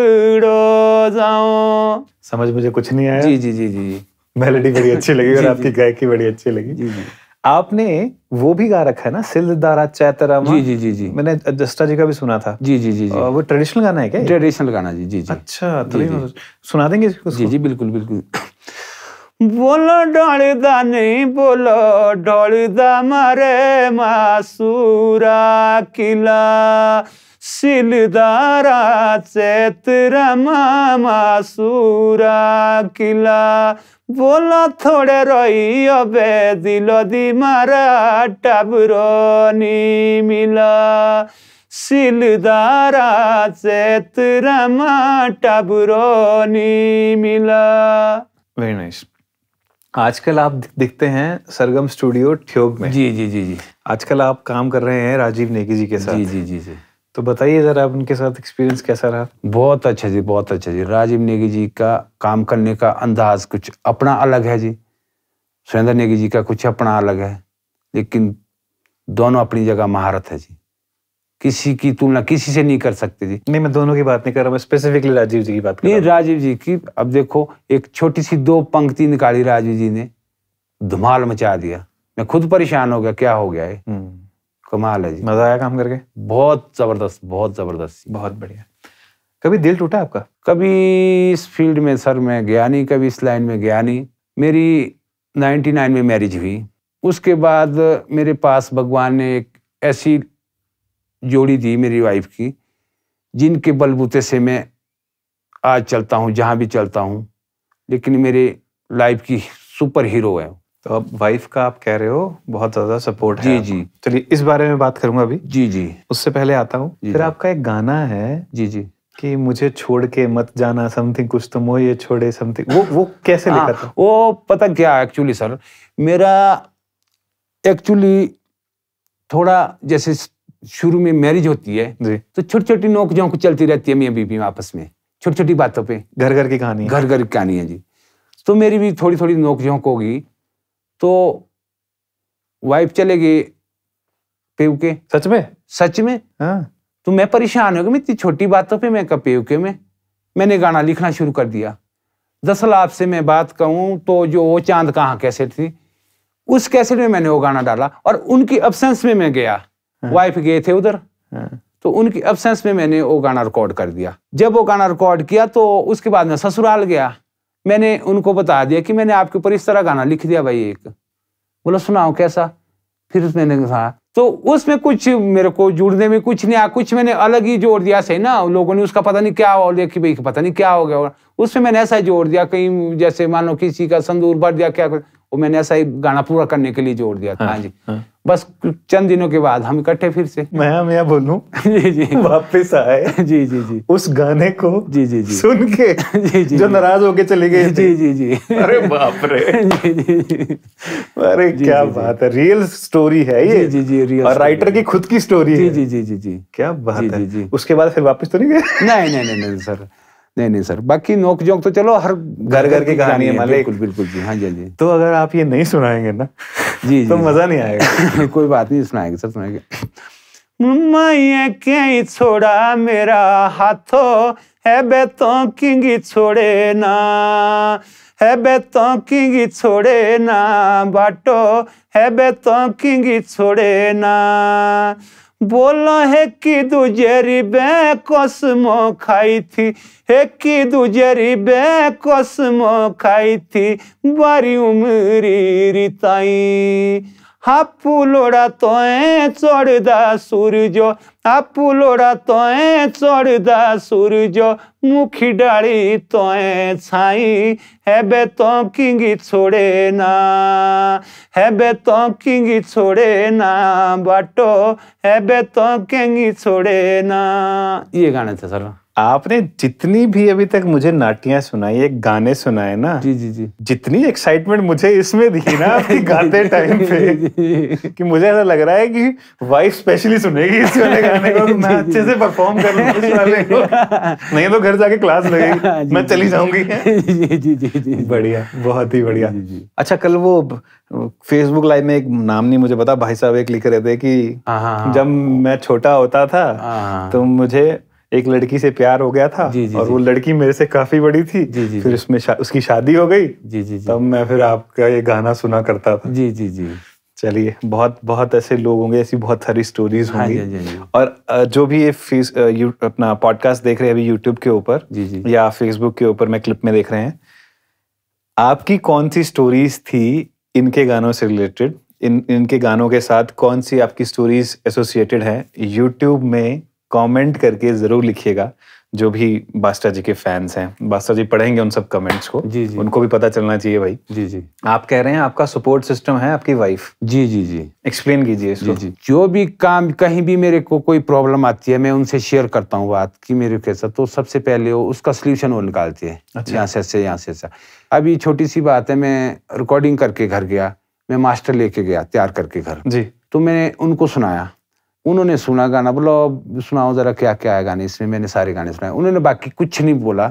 जाओ। समझ मुझे कुछ नहीं आया जी जी जी जी। मेलोडी बड़ी अच्छी लगी और आपकी गायकी बड़ी अच्छी लगी जी जी। आपने वो भी गा रखा है ना, सिलदारा चैतरामा? जी जी जी जी, मैंने जस्टा जी का भी सुना था जी जी जी जी। वो ट्रेडिशनल गाना है क्या? ट्रेडिशनल गाना जी जी जी। अच्छा, तो जी, जी। सुना देंगे इसको? जी जी बिल्कुल बिल्कुल। बोलो डोलदा नहीं बोलो डोलदा मारे मासूरा किला, सिलदारा चैतरामा मासूरा किला, बोला थोड़े रोई अबे दिलो दी मारा टबरो नी मिला, सिलदारा चेतरमा टबरो नी मिला। Very nice. आजकल आप दिखते हैं सरगम स्टूडियो ठियोग में जी जी जी जी। आजकल आप काम कर रहे हैं राजीव नेगी जी के साथ जी जी जी जी। तो बताइए जरा आप उनके साथ एक्सपीरियंस कैसा रहा? बहुत अच्छा जी, बहुत अच्छा जी। राजीव नेगी जी का काम करने का अंदाज कुछ अपना अलग है जी, सुरेंद्र नेगी जी का कुछ अपना अलग है, लेकिन दोनों अपनी जगह महारत है जी, किसी की तुलना किसी से नहीं कर सकते जी। नहीं, मैं दोनों की बात नहीं कर रहा, मैं स्पेसिफिकली राजीव जी की बात कर रहा हूं। नहीं, राजीव जी की अब देखो एक छोटी सी दो पंक्ति निकाली राजीव जी ने, धमाल मचा दिया, मैं खुद परेशान हो गया क्या हो गया है। कमाल है जी, मजा आया काम करके, बहुत जबरदस्त बहुत जबरदस्त। बहुत बढ़िया। कभी दिल टूटा आपका? कभी इस फील्ड में सर मैं गया नहीं, कभी इस लाइन में गया नहीं। मेरी नाइन्टी नाइन में मैरिज हुई, उसके बाद मेरे पास भगवान ने एक ऐसी जोड़ी दी मेरी वाइफ की, जिनके बलबूते से मैं आज चलता हूँ जहाँ भी चलता हूँ, लेकिन मेरे लाइफ की सुपर हीरो है। तो अब वाइफ का आप कह रहे हो बहुत ज्यादा सपोर्ट है जी जी। चलिए इस बारे में बात करूंगा अभी जी जी, उससे पहले आता हूँ फिर आपका एक गाना है जी जी कि मुझे छोड़ के मत जाना, समथिंग कुछ तुम हो ये छोड़े समथिंग, वो वो कैसे लिखा था? वो पता क्या एक्चुअली सर, मेरा एक्चुअली थोड़ा जैसे शुरू में मैरिज होती है जी, तो छोटी छोटी नोक झोंक चलती रहती है मियां बीबी आपस में, छोटी छोटी बातों पे, घर घर की कहानी घर घर की कहानी है जी। तो मेरी भी थोड़ी थोड़ी नोक झोंक होगी, तो वाइफ चले गई पेवके। सच में सच में हाँ। तो मैं परेशान हो गया, मैं इतनी छोटी बातों पे मैं कब पेवके में, मैंने गाना लिखना शुरू कर दिया। दरअसल आपसे मैं बात कहूँ तो जो वो चांद कहाँ कैसेट थी, उस कैसेट में मैंने वो गाना डाला, और उनकी एब्सेंस में मैं गया हाँ। वाइफ गए थे उधर हाँ। तो उनकी एब्सेंस में मैंने वो गाना रिकॉर्ड कर दिया। जब वो गाना रिकॉर्ड किया तो उसके बाद मैं ससुराल गया, मैंने उनको बता दिया कि मैंने आपके ऊपर इस तरह गाना लिख दिया भाई एक, बोला सुनाओ कैसा, फिर मैंने कहा तो उसमें कुछ मेरे को जुड़ने में कुछ नहीं आया, कुछ मैंने अलग ही जोड़ दिया सही ना, लोगों ने उसका पता नहीं क्या हो गया कि भाई पता नहीं क्या हो गया, उसमें मैंने ऐसा ही जोड़ दिया, कहीं जैसे मान लो किसी का संदूर भर दिया क्या, वो मैंने ऐसा ही गाना पूरा करने के लिए जोड़ दिया था हाँ जी हाँ। बस चंद दिनों के बाद हम इकट्ठे फिर से मैं मैं बोलूं जी जी वापस आए जी जी जी उस गाने को जी जी जी सुन के जी जी जो नाराज होके चले गए जी जी जी। अरे बाप रे जी जी, अरे क्या बात है, रियल स्टोरी है ये जी जी रियल और राइटर की खुद की स्टोरी है। जी जी जी जी क्या बात है। जी जी उसके बाद फिर वापस तो नहीं गए? नहीं नहीं नहीं सर, नहीं नहीं सर। बाकी नोक जोक तो चलो हर घर घर की कहानी है। बिल्कुल बिल्कुल जी, हाँ जी जी। तो अगर आप ये नहीं सुनाएंगे ना जी तो मजा नहीं आएगा। कोई बात नहीं, सुनाएंगे सर सुनाएंगे। मम्मा ये क्या छोड़ा मेरा हाथों है बेतों किंगी छोड़े ना, है बेतों किंगी छोड़े ना बाटो है बेतों किंगी छोड़े ना, बोलो है कि दूजेरी बे कसमो खाई थी, है कि दूजेरी बे कसमो खाई थी बारी उम्री रिताई, हापू लोड़ा तो है चढ़दा सूरजो, हापू लोड़ा तो है चढ़दा सूरजो मुखी डाली तो है छाई है बे तो किंगी छोड़े ना, है बे तो किंगी छोड़े ना बाटो है बे तो किंगी छोड़े ना। ये गाना था सर। आपने जितनी भी अभी तक मुझे नाटियां सुनाई है, गाने सुनाए ना, जी जी जी, जितनी एक्साइटमेंट मुझे इसमें दिखी ना आपकी गाते टाइम पे, कि मुझे ऐसा लग रहा है कि वाइफ स्पेशली सुनेगी इस वाले गाने को, मैं अच्छे से परफॉर्म कर लूं इस वाले को, नहीं तो घर जाके क्लास लगेगी, मैं चली जाऊंगी। जी जी जी जी बढ़िया, बहुत ही बढ़िया। अच्छा कल वो फेसबुक लाइव में, एक नाम नहीं मुझे पता, भाई साहब एक लिख रहे थे कि जब मैं छोटा होता था तो मुझे एक लड़की से प्यार हो गया था, जी जी और जी। वो लड़की मेरे से काफी बड़ी थी, जी जी फिर उसमें शा, उसकी शादी हो गई, जी जी तब मैं फिर आपका ये गाना सुना करता था। जी जी जी चलिए, बहुत बहुत ऐसे लोग होंगे, ऐसी बहुत सारी स्टोरीज होंगी। हाँ जी, जी, जी। और जो भी ये फेस यू, अपना पॉडकास्ट देख रहे हैं अभी यूट्यूब के ऊपर या फेसबुक के ऊपर मैं क्लिप में देख रहे हैं, आपकी कौन सी स्टोरीज थी इनके गानों से रिलेटेड, इन इनके गानों के साथ कौन सी आपकी स्टोरीज एसोसिएटेड है, यूट्यूब में कमेंट करके जरूर लिखिएगा। जो भी बास्ता जी के फैंस हैं, बास्ता जी पढ़ेंगे उन सब कमेंट्स को, जी जी। उनको भी पता चलना चाहिए भाई। जी जी आप कह रहे हैं आपका सपोर्ट सिस्टम है आपकी वाइफ। जी जी जी एक्सप्लेन कीजिए इसको। जी जी जो भी काम कहीं भी मेरे को कोई प्रॉब्लम आती है मैं उनसे शेयर करता हूँ बात की मेरे कैसा, तो सबसे पहले वो उसका सोल्यूशन वो निकालती है। अच्छा। यहाँ से ऐसे यहाँ से ऐसा। अभी छोटी सी बात है, मैं रिकॉर्डिंग करके घर गया, मैं मास्टर लेके गया तैयार करके घर, जी तो मैंने उनको सुनाया, उन्होंने सुना गाना, बोला सुनाओ जरा क्या क्या है गाने इसमें, मैंने सारे गाने सुनाए, उन्होंने बाकी कुछ नहीं बोला।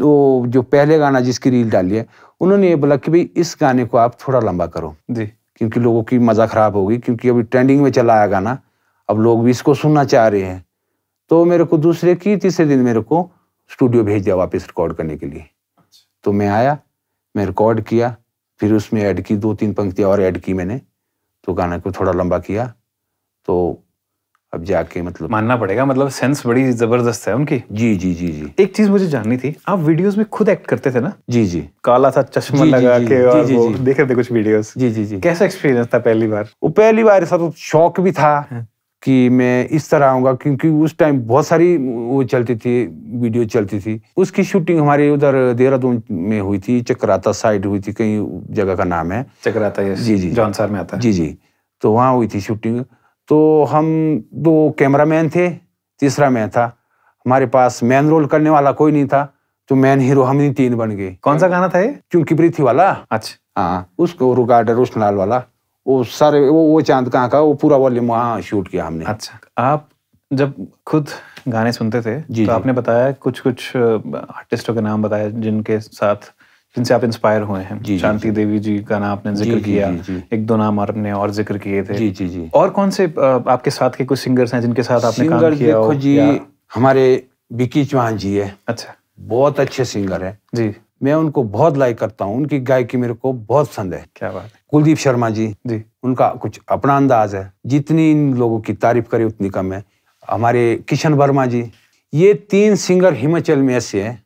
वो जो पहले गाना जिसकी रील डाली है उन्होंने ये बोला कि भाई इस गाने को आप थोड़ा लंबा करो जी, क्योंकि लोगों की मज़ा खराब होगी, क्योंकि अभी ट्रेंडिंग में चला आया गाना, अब लोग भी इसको सुनना चाह रहे हैं। तो मेरे को दूसरे की तीसरे दिन मेरे को स्टूडियो भेज दिया वापस रिकॉर्ड करने के लिए। तो मैं आया, मैं रिकॉर्ड किया, फिर उसमें ऐड की दो तीन पंक्तियाँ और ऐड की मैंने, तो गाने को थोड़ा लंबा किया। तो अब जाके मतलब मानना पड़ेगा, मतलब सेंस बड़ी जबरदस्त है उनकी। जी जी जी जी एक चीज मुझे जाननी थी, आप वीडियोस में खुद एक्ट करते थे ना? जी जी काला सा चश्मा लगा के और वो देख रहे थे कुछ वीडियोस। जी जी जी कैसा एक्सपीरियंस था पहली बार? वो पहली बार सर शौक भी था कि मैं इस तरह आऊंगा, क्योंकि उस टाइम बहुत सारी वो चलती थी वीडियो चलती थी, उसकी शूटिंग हमारे उधर देहरादून में हुई थी, चकराता साइड हुई थी, कई जगह का नाम है चकराता। जी जी जौनसार में आता है। जी जी तो वहाँ हुई थी शूटिंग, तो हम दो कैमरामैन थे, तीसरा मैं था, हमारे पास मैन रोल करने वाला कोई नहीं था, तो मैन हीरो हम ही तीन बन गए। कौन सा गाना था ये? चुंकी पृथ्वी वाला। अच्छा हाँ, उसको रुगाडर रोशनलाल वाला, वो सारे वो वो चांद कहाँ का, वो पूरा वॉल्यूम वहाँ शूट किया हमने। अच्छा आप जब खुद गाने सुनते थे जी, तो आपने बताया कुछ कुछ आर्टिस्टों के नाम बताया जिनके साथ जिनसे आप इंस्पायर हुए हैं, शांति देवी जी का नाम आपने जिक्र किया, जी, जी, एक दो नाम आपने और जिक्र किए थे। जी जी जी और कौन से आपके साथ के कुछ सिंगर्स हैं जिनके साथ आपने काम किया? देखो जी हमारे बिकी चौहान जी है। अच्छा बहुत अच्छे सिंगर हैं जी, मैं उनको बहुत लाइक करता हूँ, उनकी गायकी मेरे को बहुत पसंद है। क्या बात है। कुलदीप शर्मा जी जी उनका कुछ अपना अंदाज है, जितनी इन लोगों की तारीफ करे उतनी कम है। हमारे किशन वर्मा जी, ये तीन सिंगर हिमाचल में ऐसे है,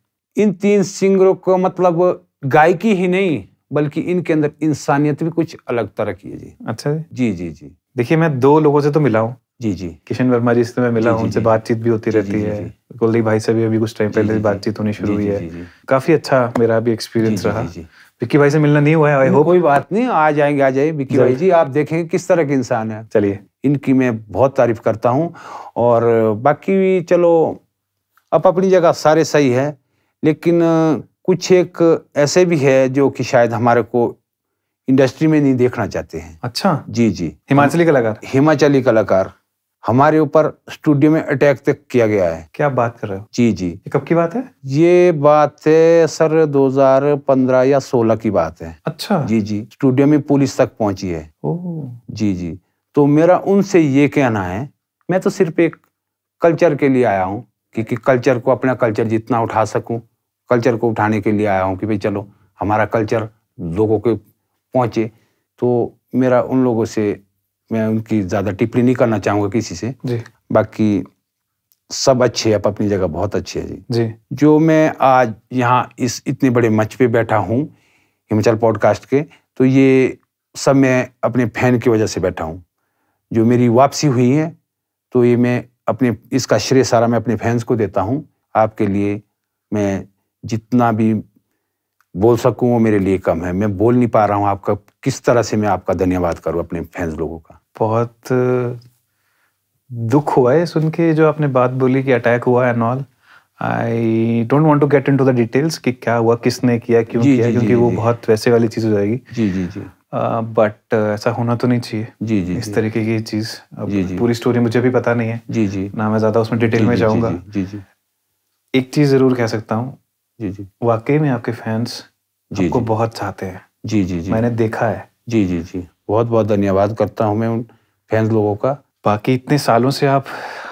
इन तीन सिंगरों को मतलब गायकी ही नहीं बल्कि इनके अंदर इंसानियत भी कुछ अलग तरह की है। जी अच्छा जी जी जी देखिए मैं दो लोगों से तो मिला हूँ जी जी, किशन वर्मा जी से मैं मिला हूँ, उनसे बातचीत भी होती जी, रहती जी, है, कुलदीप भाई से भी अभी कुछ टाइम पहले बातचीत होनी शुरू हुई है, काफी अच्छा मेरा भी एक्सपीरियंस रहा। बिकी भाई से मिलना नहीं हुआ है, आई होप। कोई बात नहीं, आ जाएंगे आ जाइए बिकी भाई जी, आप देखेंगे किस तरह के इंसान है। चलिए इनकी मैं बहुत तारीफ करता हूँ, और बाकी भी चलो अब अपनी जगह सारे सही है, लेकिन कुछ एक ऐसे भी है जो कि शायद हमारे को इंडस्ट्री में नहीं देखना चाहते हैं। अच्छा जी जी। हिमाचली कलाकार हिमाचली कलाकार हमारे ऊपर स्टूडियो में अटैक तक किया गया है। क्या बात कर रहे हो? जी जी। ये कब की बात है? ये बात है सर दो हज़ार पंद्रह या सोलह की बात है। अच्छा जी जी। स्टूडियो में पुलिस तक पहुंची है। ओह जी जी। तो मेरा उनसे ये कहना है, मैं तो सिर्फ एक कल्चर के लिए आया हूँ कि, कि कल्चर को, अपना कल्चर जितना उठा सकूँ, कल्चर को उठाने के लिए आया हूँ कि भाई चलो हमारा कल्चर लोगों के पहुँचे। तो मेरा उन लोगों से, मैं उनकी ज़्यादा टिप्पणी नहीं करना चाहूँगा किसी से जी। बाकी सब अच्छे हैं, आप अपनी जगह बहुत अच्छे हैं जी जी। जो मैं आज यहाँ इस इतने बड़े मंच पे बैठा हूँ हिमाचल पॉडकास्ट के, तो ये सब मैं अपने फैन की वजह से बैठा हूँ। जो मेरी वापसी हुई है तो ये मैं अपने, इसका श्रेय सारा मैं अपने फैंस को देता हूँ। आपके लिए मैं जितना भी बोल सकूं वो मेरे लिए कम है, मैं बोल नहीं पा रहा हूं। आपका किस तरह से मैं आपका धन्यवाद करूं, अपने फैंस लोगों का। बहुत दुख हुआ है सुन के जो आपने बात बोली कि अटैक हुआ and all. I don't want to get into the details कि क्या हुआ, किसने किया, क्यों जी, किया जी, क्योंकि जी, वो जी, बहुत वैसे वाली चीज़ हो जाएगी। जी जी जी। बट uh, ऐसा होना तो नहीं चाहिए जी जी। इस तरीके की चीज़, अब पूरी स्टोरी मुझे भी पता नहीं है जी जी, ना मैं ज़्यादा उसमें डिटेल में जाऊँगा जी जी। एक चीज़ ज़रूर कह सकता हूँ जी जी, वाकई में आपके फैंस जी आपको जी, बहुत चाहते हैं जी जी जी। मैंने देखा है जी जी जी। बहुत बहुत धन्यवाद करता हूँ मैं उन फैंस लोगों का। बाकी इतने सालों से आप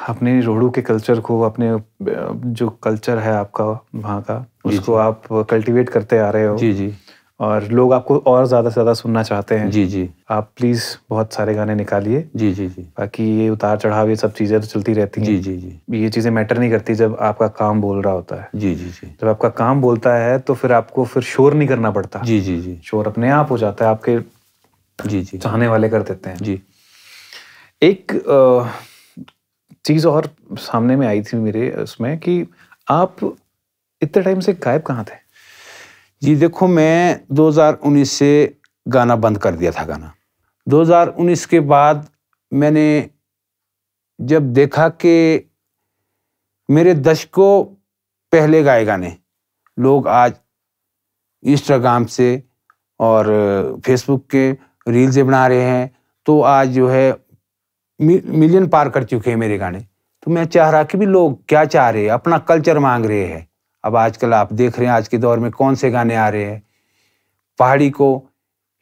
अपने रोडू के कल्चर को, अपने जो कल्चर है आपका वहाँ का, उसको जी, आप कल्टीवेट करते आ रहे हो जी जी। और लोग आपको और ज़्यादा से ज़्यादा सुनना चाहते हैं जी जी। आप प्लीज़ बहुत सारे गाने निकालिए जी जी जी। बाकी ये उतार चढ़ाव ये सब चीज़ें तो चलती रहती हैं जी जी जी। ये चीज़ें मैटर नहीं करती जब आपका काम बोल रहा होता है जी जी जी। जब आपका काम बोलता है तो फिर आपको फिर शोर नहीं करना पड़ता जी जी जी। शोर अपने आप हो जाता है, आपके जी जी चाहने वाले कर देते हैं जी। एक चीज़ और सामने में आई थी मेरे उसमें कि आप इतने टाइम से गायब कहाँ थे? जी देखो, मैं दो हज़ार उन्नीस से गाना बंद कर दिया था। गाना दो हज़ार उन्नीस के बाद मैंने जब देखा कि मेरे दशकों पहले गाए गाने लोग आज इंस्टाग्राम से और फेसबुक के रील्स बना रहे हैं, तो आज जो है मिलियन पार कर चुके हैं मेरे गाने। तो मैं चाह रहा कि भी लोग क्या चाह रहे हैं, अपना कल्चर मांग रहे हैं। अब आजकल आप देख रहे हैं आज के दौर में कौन से गाने आ रहे हैं, पहाड़ी को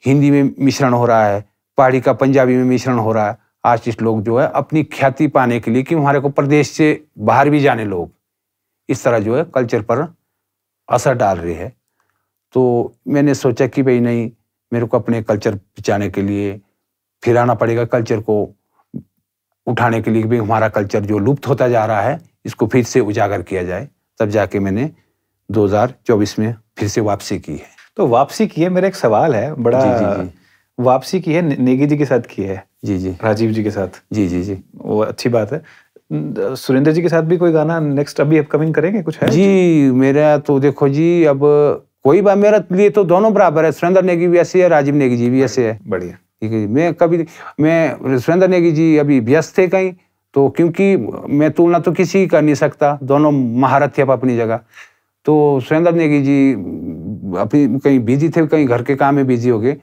हिंदी में मिश्रण हो रहा है, पहाड़ी का पंजाबी में मिश्रण हो रहा है। आर्टिस्ट लोग जो है अपनी ख्याति पाने के लिए कि हमारे को प्रदेश से बाहर भी जाने लोग, इस तरह जो है कल्चर पर असर डाल रहे हैं। तो मैंने सोचा कि भाई नहीं, मेरे को अपने कल्चर बचाने के लिए फिर आना पड़ेगा, कल्चर को उठाने के लिए भी हमारा कल्चर जो लुप्त होता जा रहा है इसको फिर से उजागर किया जाए। तब जाके मैंने दो हज़ार चौबीस में फिर से वापसी की है। तो वापसी की है, मेरा एक सवाल है बड़ा जी जी जी। वापसी की है, नेगी जी के साथ की है जी जी, राजीव जी के साथ जी जी जी। वो अच्छी बात है। सुरेंद्र जी के साथ भी कोई गाना नेक्स्ट अभी अपकमिंग करेंगे, कुछ है जी? मेरा तो देखो जी, अब कोई बात, मेरा लिए तो दोनों बराबर है। सुरेंद्र नेगी भी ऐसे है, राजीव नेगी जी भी ऐसे है। बढ़िया ठीक है। मैं कभी, मैं सुरेंद्र नेगी जी अभी व्यस्त थे कहीं, तो क्योंकि मैं तुलना तो किसी कर नहीं सकता, दोनों महारत थे अब अपनी जगह। तो सुरेंद्र नेगी जी अपनी कहीं बिजी थे, कहीं घर के काम में बिजी हो गए,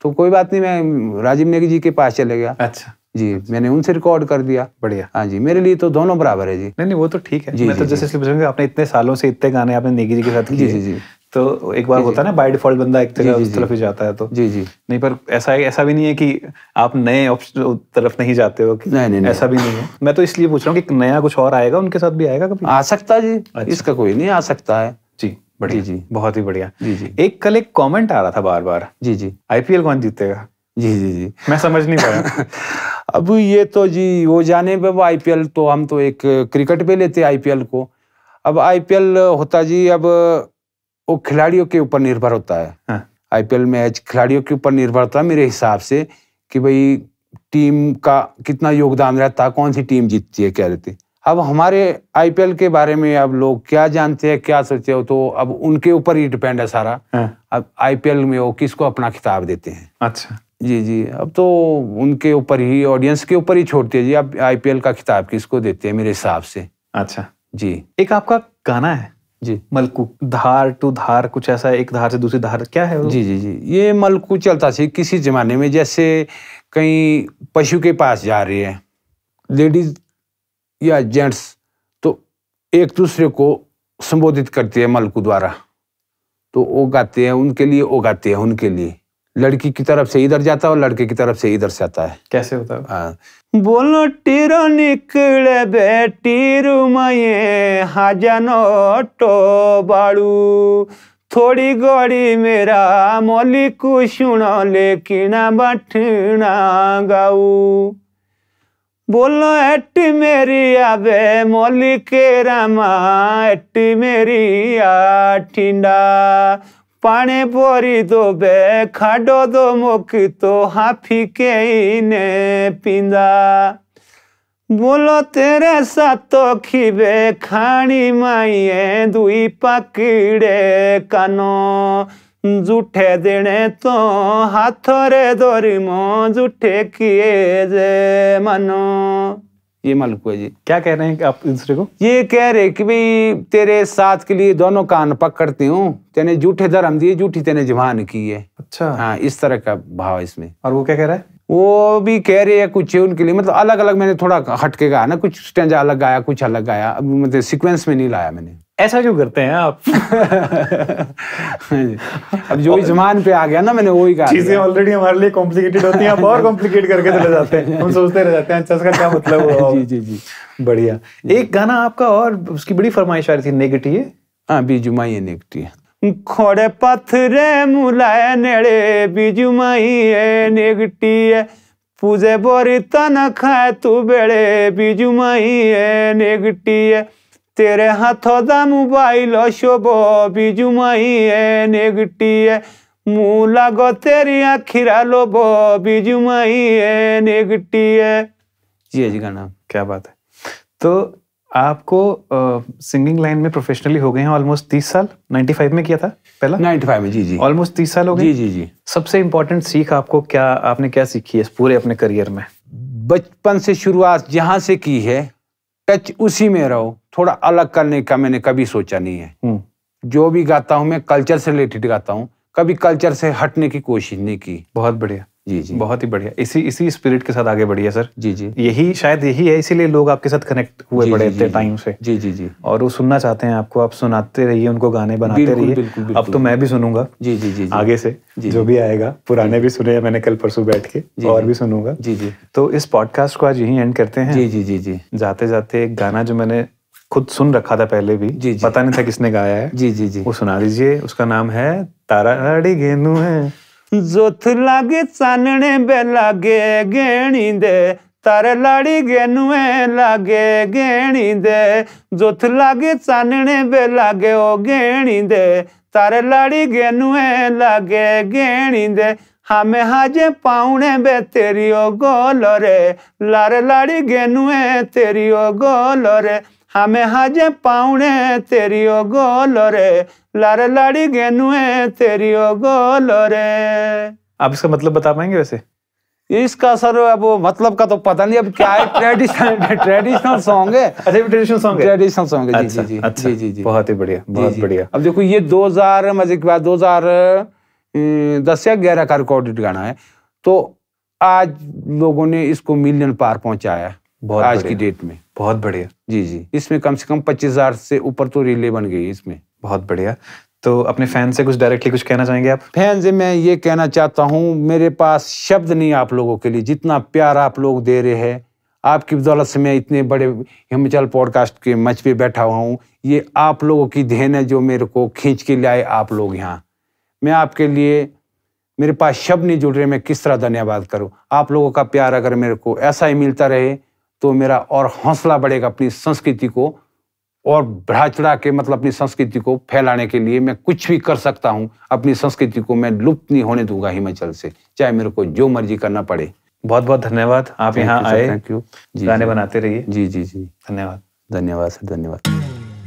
तो कोई बात नहीं, मैं राजीव नेगी जी के पास चले गया। अच्छा जी अच्छा। मैंने उनसे रिकॉर्ड कर दिया। बढ़िया। हाँ जी, मेरे लिए तो दोनों बराबर है जी। नहीं नहीं, वो तो ठीक है जी, मैं जी, तो जैसे इसलिए पूछूंगा, आपने इतने सालों से इतने गाने आपने नेगी जी के साथ किए जी जी, तो एक बार होता है ना बाय डिफॉल्ट बंदा एक तरफ उस तरफ ही जाता है। तो जी जी नहीं, पर ऐसा ऐसा भी नहीं है कि आप नए ऑप्शन तरफ नहीं जाते हो, नहीं, नहीं, ऐसा नहीं। भी नहीं है। मैं तो इसलिए पूछ रहा हूँ कि नया कुछ और आएगा उनके साथ भी, आएगा कभी? आ सकता जी। अच्छा। इसका कोई नहीं, आ सकता है जी। बढ़िया जी, बहुत ही बढ़िया जी जी। एक कल एक कॉमेंट आ रहा था बार बार जी जी, आईपीएल कौन जीतेगा जी जी जी। मैं समझ नहीं पाया। अब ये तो जी वो जाने पर, आईपीएल तो हम तो एक क्रिकेट पे लेते हैं आईपीएल को। अब आईपीएल होता जी, अब वो खिलाड़ियों के ऊपर निर्भर होता है। हाँ। आईपीएल मैच खिलाड़ियों के ऊपर निर्भर होता है मेरे हिसाब से, कि भाई टीम का कितना योगदान रहता है, कौन सी टीम जीतती है, क्या रहती है। अब हमारे आईपीएल के बारे में अब लोग क्या जानते हैं, क्या सोचते हो, तो अब उनके ऊपर ही डिपेंड है सारा। हाँ। अब आईपीएल में वो किसको अपना खिताब देते हैं। अच्छा जी जी। अब तो उनके ऊपर ही, ऑडियंस के ऊपर ही छोड़ते हैं जी, अब आईपीएल का खिताब किसको देते हैं मेरे हिसाब से। अच्छा जी। एक आपका गाना है जी मलकू धार टू धार कुछ ऐसा, एक धार से दूसरी धार, क्या है वो? जी जी जी ये मलकू चलता सी किसी जमाने में, जैसे कहीं पशु के पास जा रही है लेडीज या जेंट्स तो एक दूसरे को संबोधित करती है मलकू द्वारा, तो वो गाते हैं उनके लिए, वो गाते हैं उनके लिए, लड़की की तरफ से इधर जाता है और लड़के की तरफ से इधर से आता है। कैसे होता है? हाँ, बोलो टीरो निकले बेटी रुमाये हाजानो टो बाड़ू थोड़ी गोड़ी मेरा मोली को सुनो लेकिन बठना गाऊ बोलो एट मेरी आबे मोली के रामा एट मेरी आ ठिंडा पाने बोरी दो बे खाडो दो मुख तो हाफी के इने पिंदा बोलो तेरे सातो खीबे खानी माइए दुई पकड़े कानो जूठे देने तो हाथोरे दोरिमो जूठे किए जे मनो। ये मालकू है जी। क्या कह रहे हैं आप दूसरे को? ये कह रहे कि भाई तेरे साथ के लिए दोनों कान पकड़ती हूँ, तेने झूठे धर्म दिए झूठी तेने जुबान की है। अच्छा, हाँ, इस तरह का भाव इसमें। और वो क्या कह रहा है? वो भी कह रहे हैं कुछ उनके लिए, मतलब अलग अलग मैंने थोड़ा हटके गाया ना, कुछ स्टेंजा अलग गाया कुछ अलग गाया, मतलब सीक्वेंस में नहीं लाया मैंने। ऐसा क्यों करते हैं आप? अब जो जुबान पे आ गया ना मैंने वही गाया। चीजें ऑलरेडी हमारे लिए कॉम्प्लिकेटेड होती हैं, आप और कॉम्प्लिकेट करके चले जाते हैं, हम सोचते रह जाते हैं अच्छा इसका क्या मतलब हुआ। जी जी जी बढ़िया। एक गाना आपका और उसकी बड़ी फरमाइश आ रही थी, नेगेटी है? हाँ, बीजू माई है नेगेटी है। खोड़े पत्थरे मुलाए नेड़े बीजू माई है नेगेटी है पूजे बोरी तना खाए तू बेड़े बीजू माई है नेगेटी है तेरे हाथों दा मोबाइल शोभो बीजू माई है नेगेटी है मुँह लागो तेरी आखिरा लोभो बीजू माई है नेगेटी है। जी जी गाना, क्या बात है। तो आपको आ, सिंगिंग लाइन में प्रोफेशनली हो गए हैं ऑलमोस्ट तीस साल। नाइन्टी फाइव में किया था पहला? नाइन्टी फाइव में, जी जी ऑलमोस्ट तीस साल हो गए। जी जी जी सबसे इम्पोर्टेंट सीख आपको क्या, आपने क्या सीखी है पूरे अपने करियर में? बचपन से शुरुआत जहाँ से की है टच उसी में रहो, थोड़ा अलग करने का मैंने कभी सोचा नहीं है। जो भी गाता हूँ मैं कल्चर से रिलेटेड गाता हूँ, कभी कल्चर से हटने की कोशिश नहीं की। बहुत बढ़िया। जी जी बहुत ही बढ़िया। इसी इसी स्पिरिट के साथ आगे बढ़िए सर। जी जी यही शायद यही है, इसीलिए लोग आपके साथ कनेक्ट हुए बड़े इतने टाइम से। जी जी जी और वो सुनना चाहते हैं आपको, आप सुनाते रहिए उनको, गाने बनाते रहिए। अब तो मैं भी सुनूंगा जी जी जी आगे से जो भी आएगा, पुराने भी सुने मैंने कल परसों बैठ के और भी सुनूंगा। जी जी तो इस पॉडकास्ट को आज यही एंड करते हैं। जी जी जी जी जाते जाते एक गाना जो मैंने खुद सुन रखा था पहले भी, जी जी पता नहीं था किसने गाया है, जी जी जी वो सुना दीजिए। उसका नाम है ताराड़ी गेनू है जोथ लागे चानने बे लागे गेणी दे तारे लाड़ी गेनू है लागे गेणी दे जोथ लागे चानने बे लागे ओ गेणी दे तारे लाड़ी गेनू है लागे गेणी दे हमें हाजे पाउने बे तेरी ओ गोलोरे लारे लाड़ी गेनू है तेरी ओ गोलोरे हमें हाजे पाउने तेरी ओ गोलोरे लारे लाड़ी गेनुए तेरी ओ गोलोरे। आप इसका मतलब बता पाएंगे वैसे? इसका सर अब मतलब का तो पता नहीं, अब क्या है ट्रेडिशनल ट्रेडिशनल सॉन्ग है। अच्छा, ट्रेडिशनल सॉन्ग है, ट्रेडिशनल सॉन्ग है। जी जी जी जी जी बहुत ही बढ़िया, बहुत बढ़िया। अब देखो ये दो हजार मजे की बात दो हजार दस या ग्यारह का रिकॉर्डेड गाना है, तो आज लोगों ने इसको मिलियन पार पहुंचाया आज की डेट में। बहुत बढ़िया। जी जी इसमें कम से कम पच्चीस हजार से ऊपर तो रिले बन गई इसमें। बहुत बढ़िया। तो अपने फैन से कुछ डायरेक्टली कुछ कहना चाहेंगे आप? फैन से मैं ये कहना चाहता हूँ, मेरे पास शब्द नहीं आप लोगों के लिए, जितना प्यार आप लोग दे रहे हैं आपकी बदौलत से मैं इतने बड़े हिमाचल पॉडकास्ट के मंच पे बैठा हुआ हूँ। ये आप लोगों की देन है जो मेरे को खींच के लाए आप लोग यहाँ। मैं आपके लिए, मेरे पास शब्द नहीं जुड़ रहे, मैं किस तरह धन्यवाद करूँ। आप लोगों का प्यार अगर मेरे को ऐसा ही मिलता रहे तो मेरा और हौसला बढ़ेगा अपनी संस्कृति को और बढ़ा चढ़ा के, मतलब अपनी संस्कृति को फैलाने के लिए मैं कुछ भी कर सकता हूँ। अपनी संस्कृति को मैं लुप्त नहीं होने दूंगा हिमाचल से, चाहे मेरे को जो मर्जी करना पड़े। बहुत बहुत धन्यवाद, आप यहाँ आए। Thank you. गाने बनाते रहिए। जी जी जी धन्यवाद, धन्यवाद सर, धन्यवाद।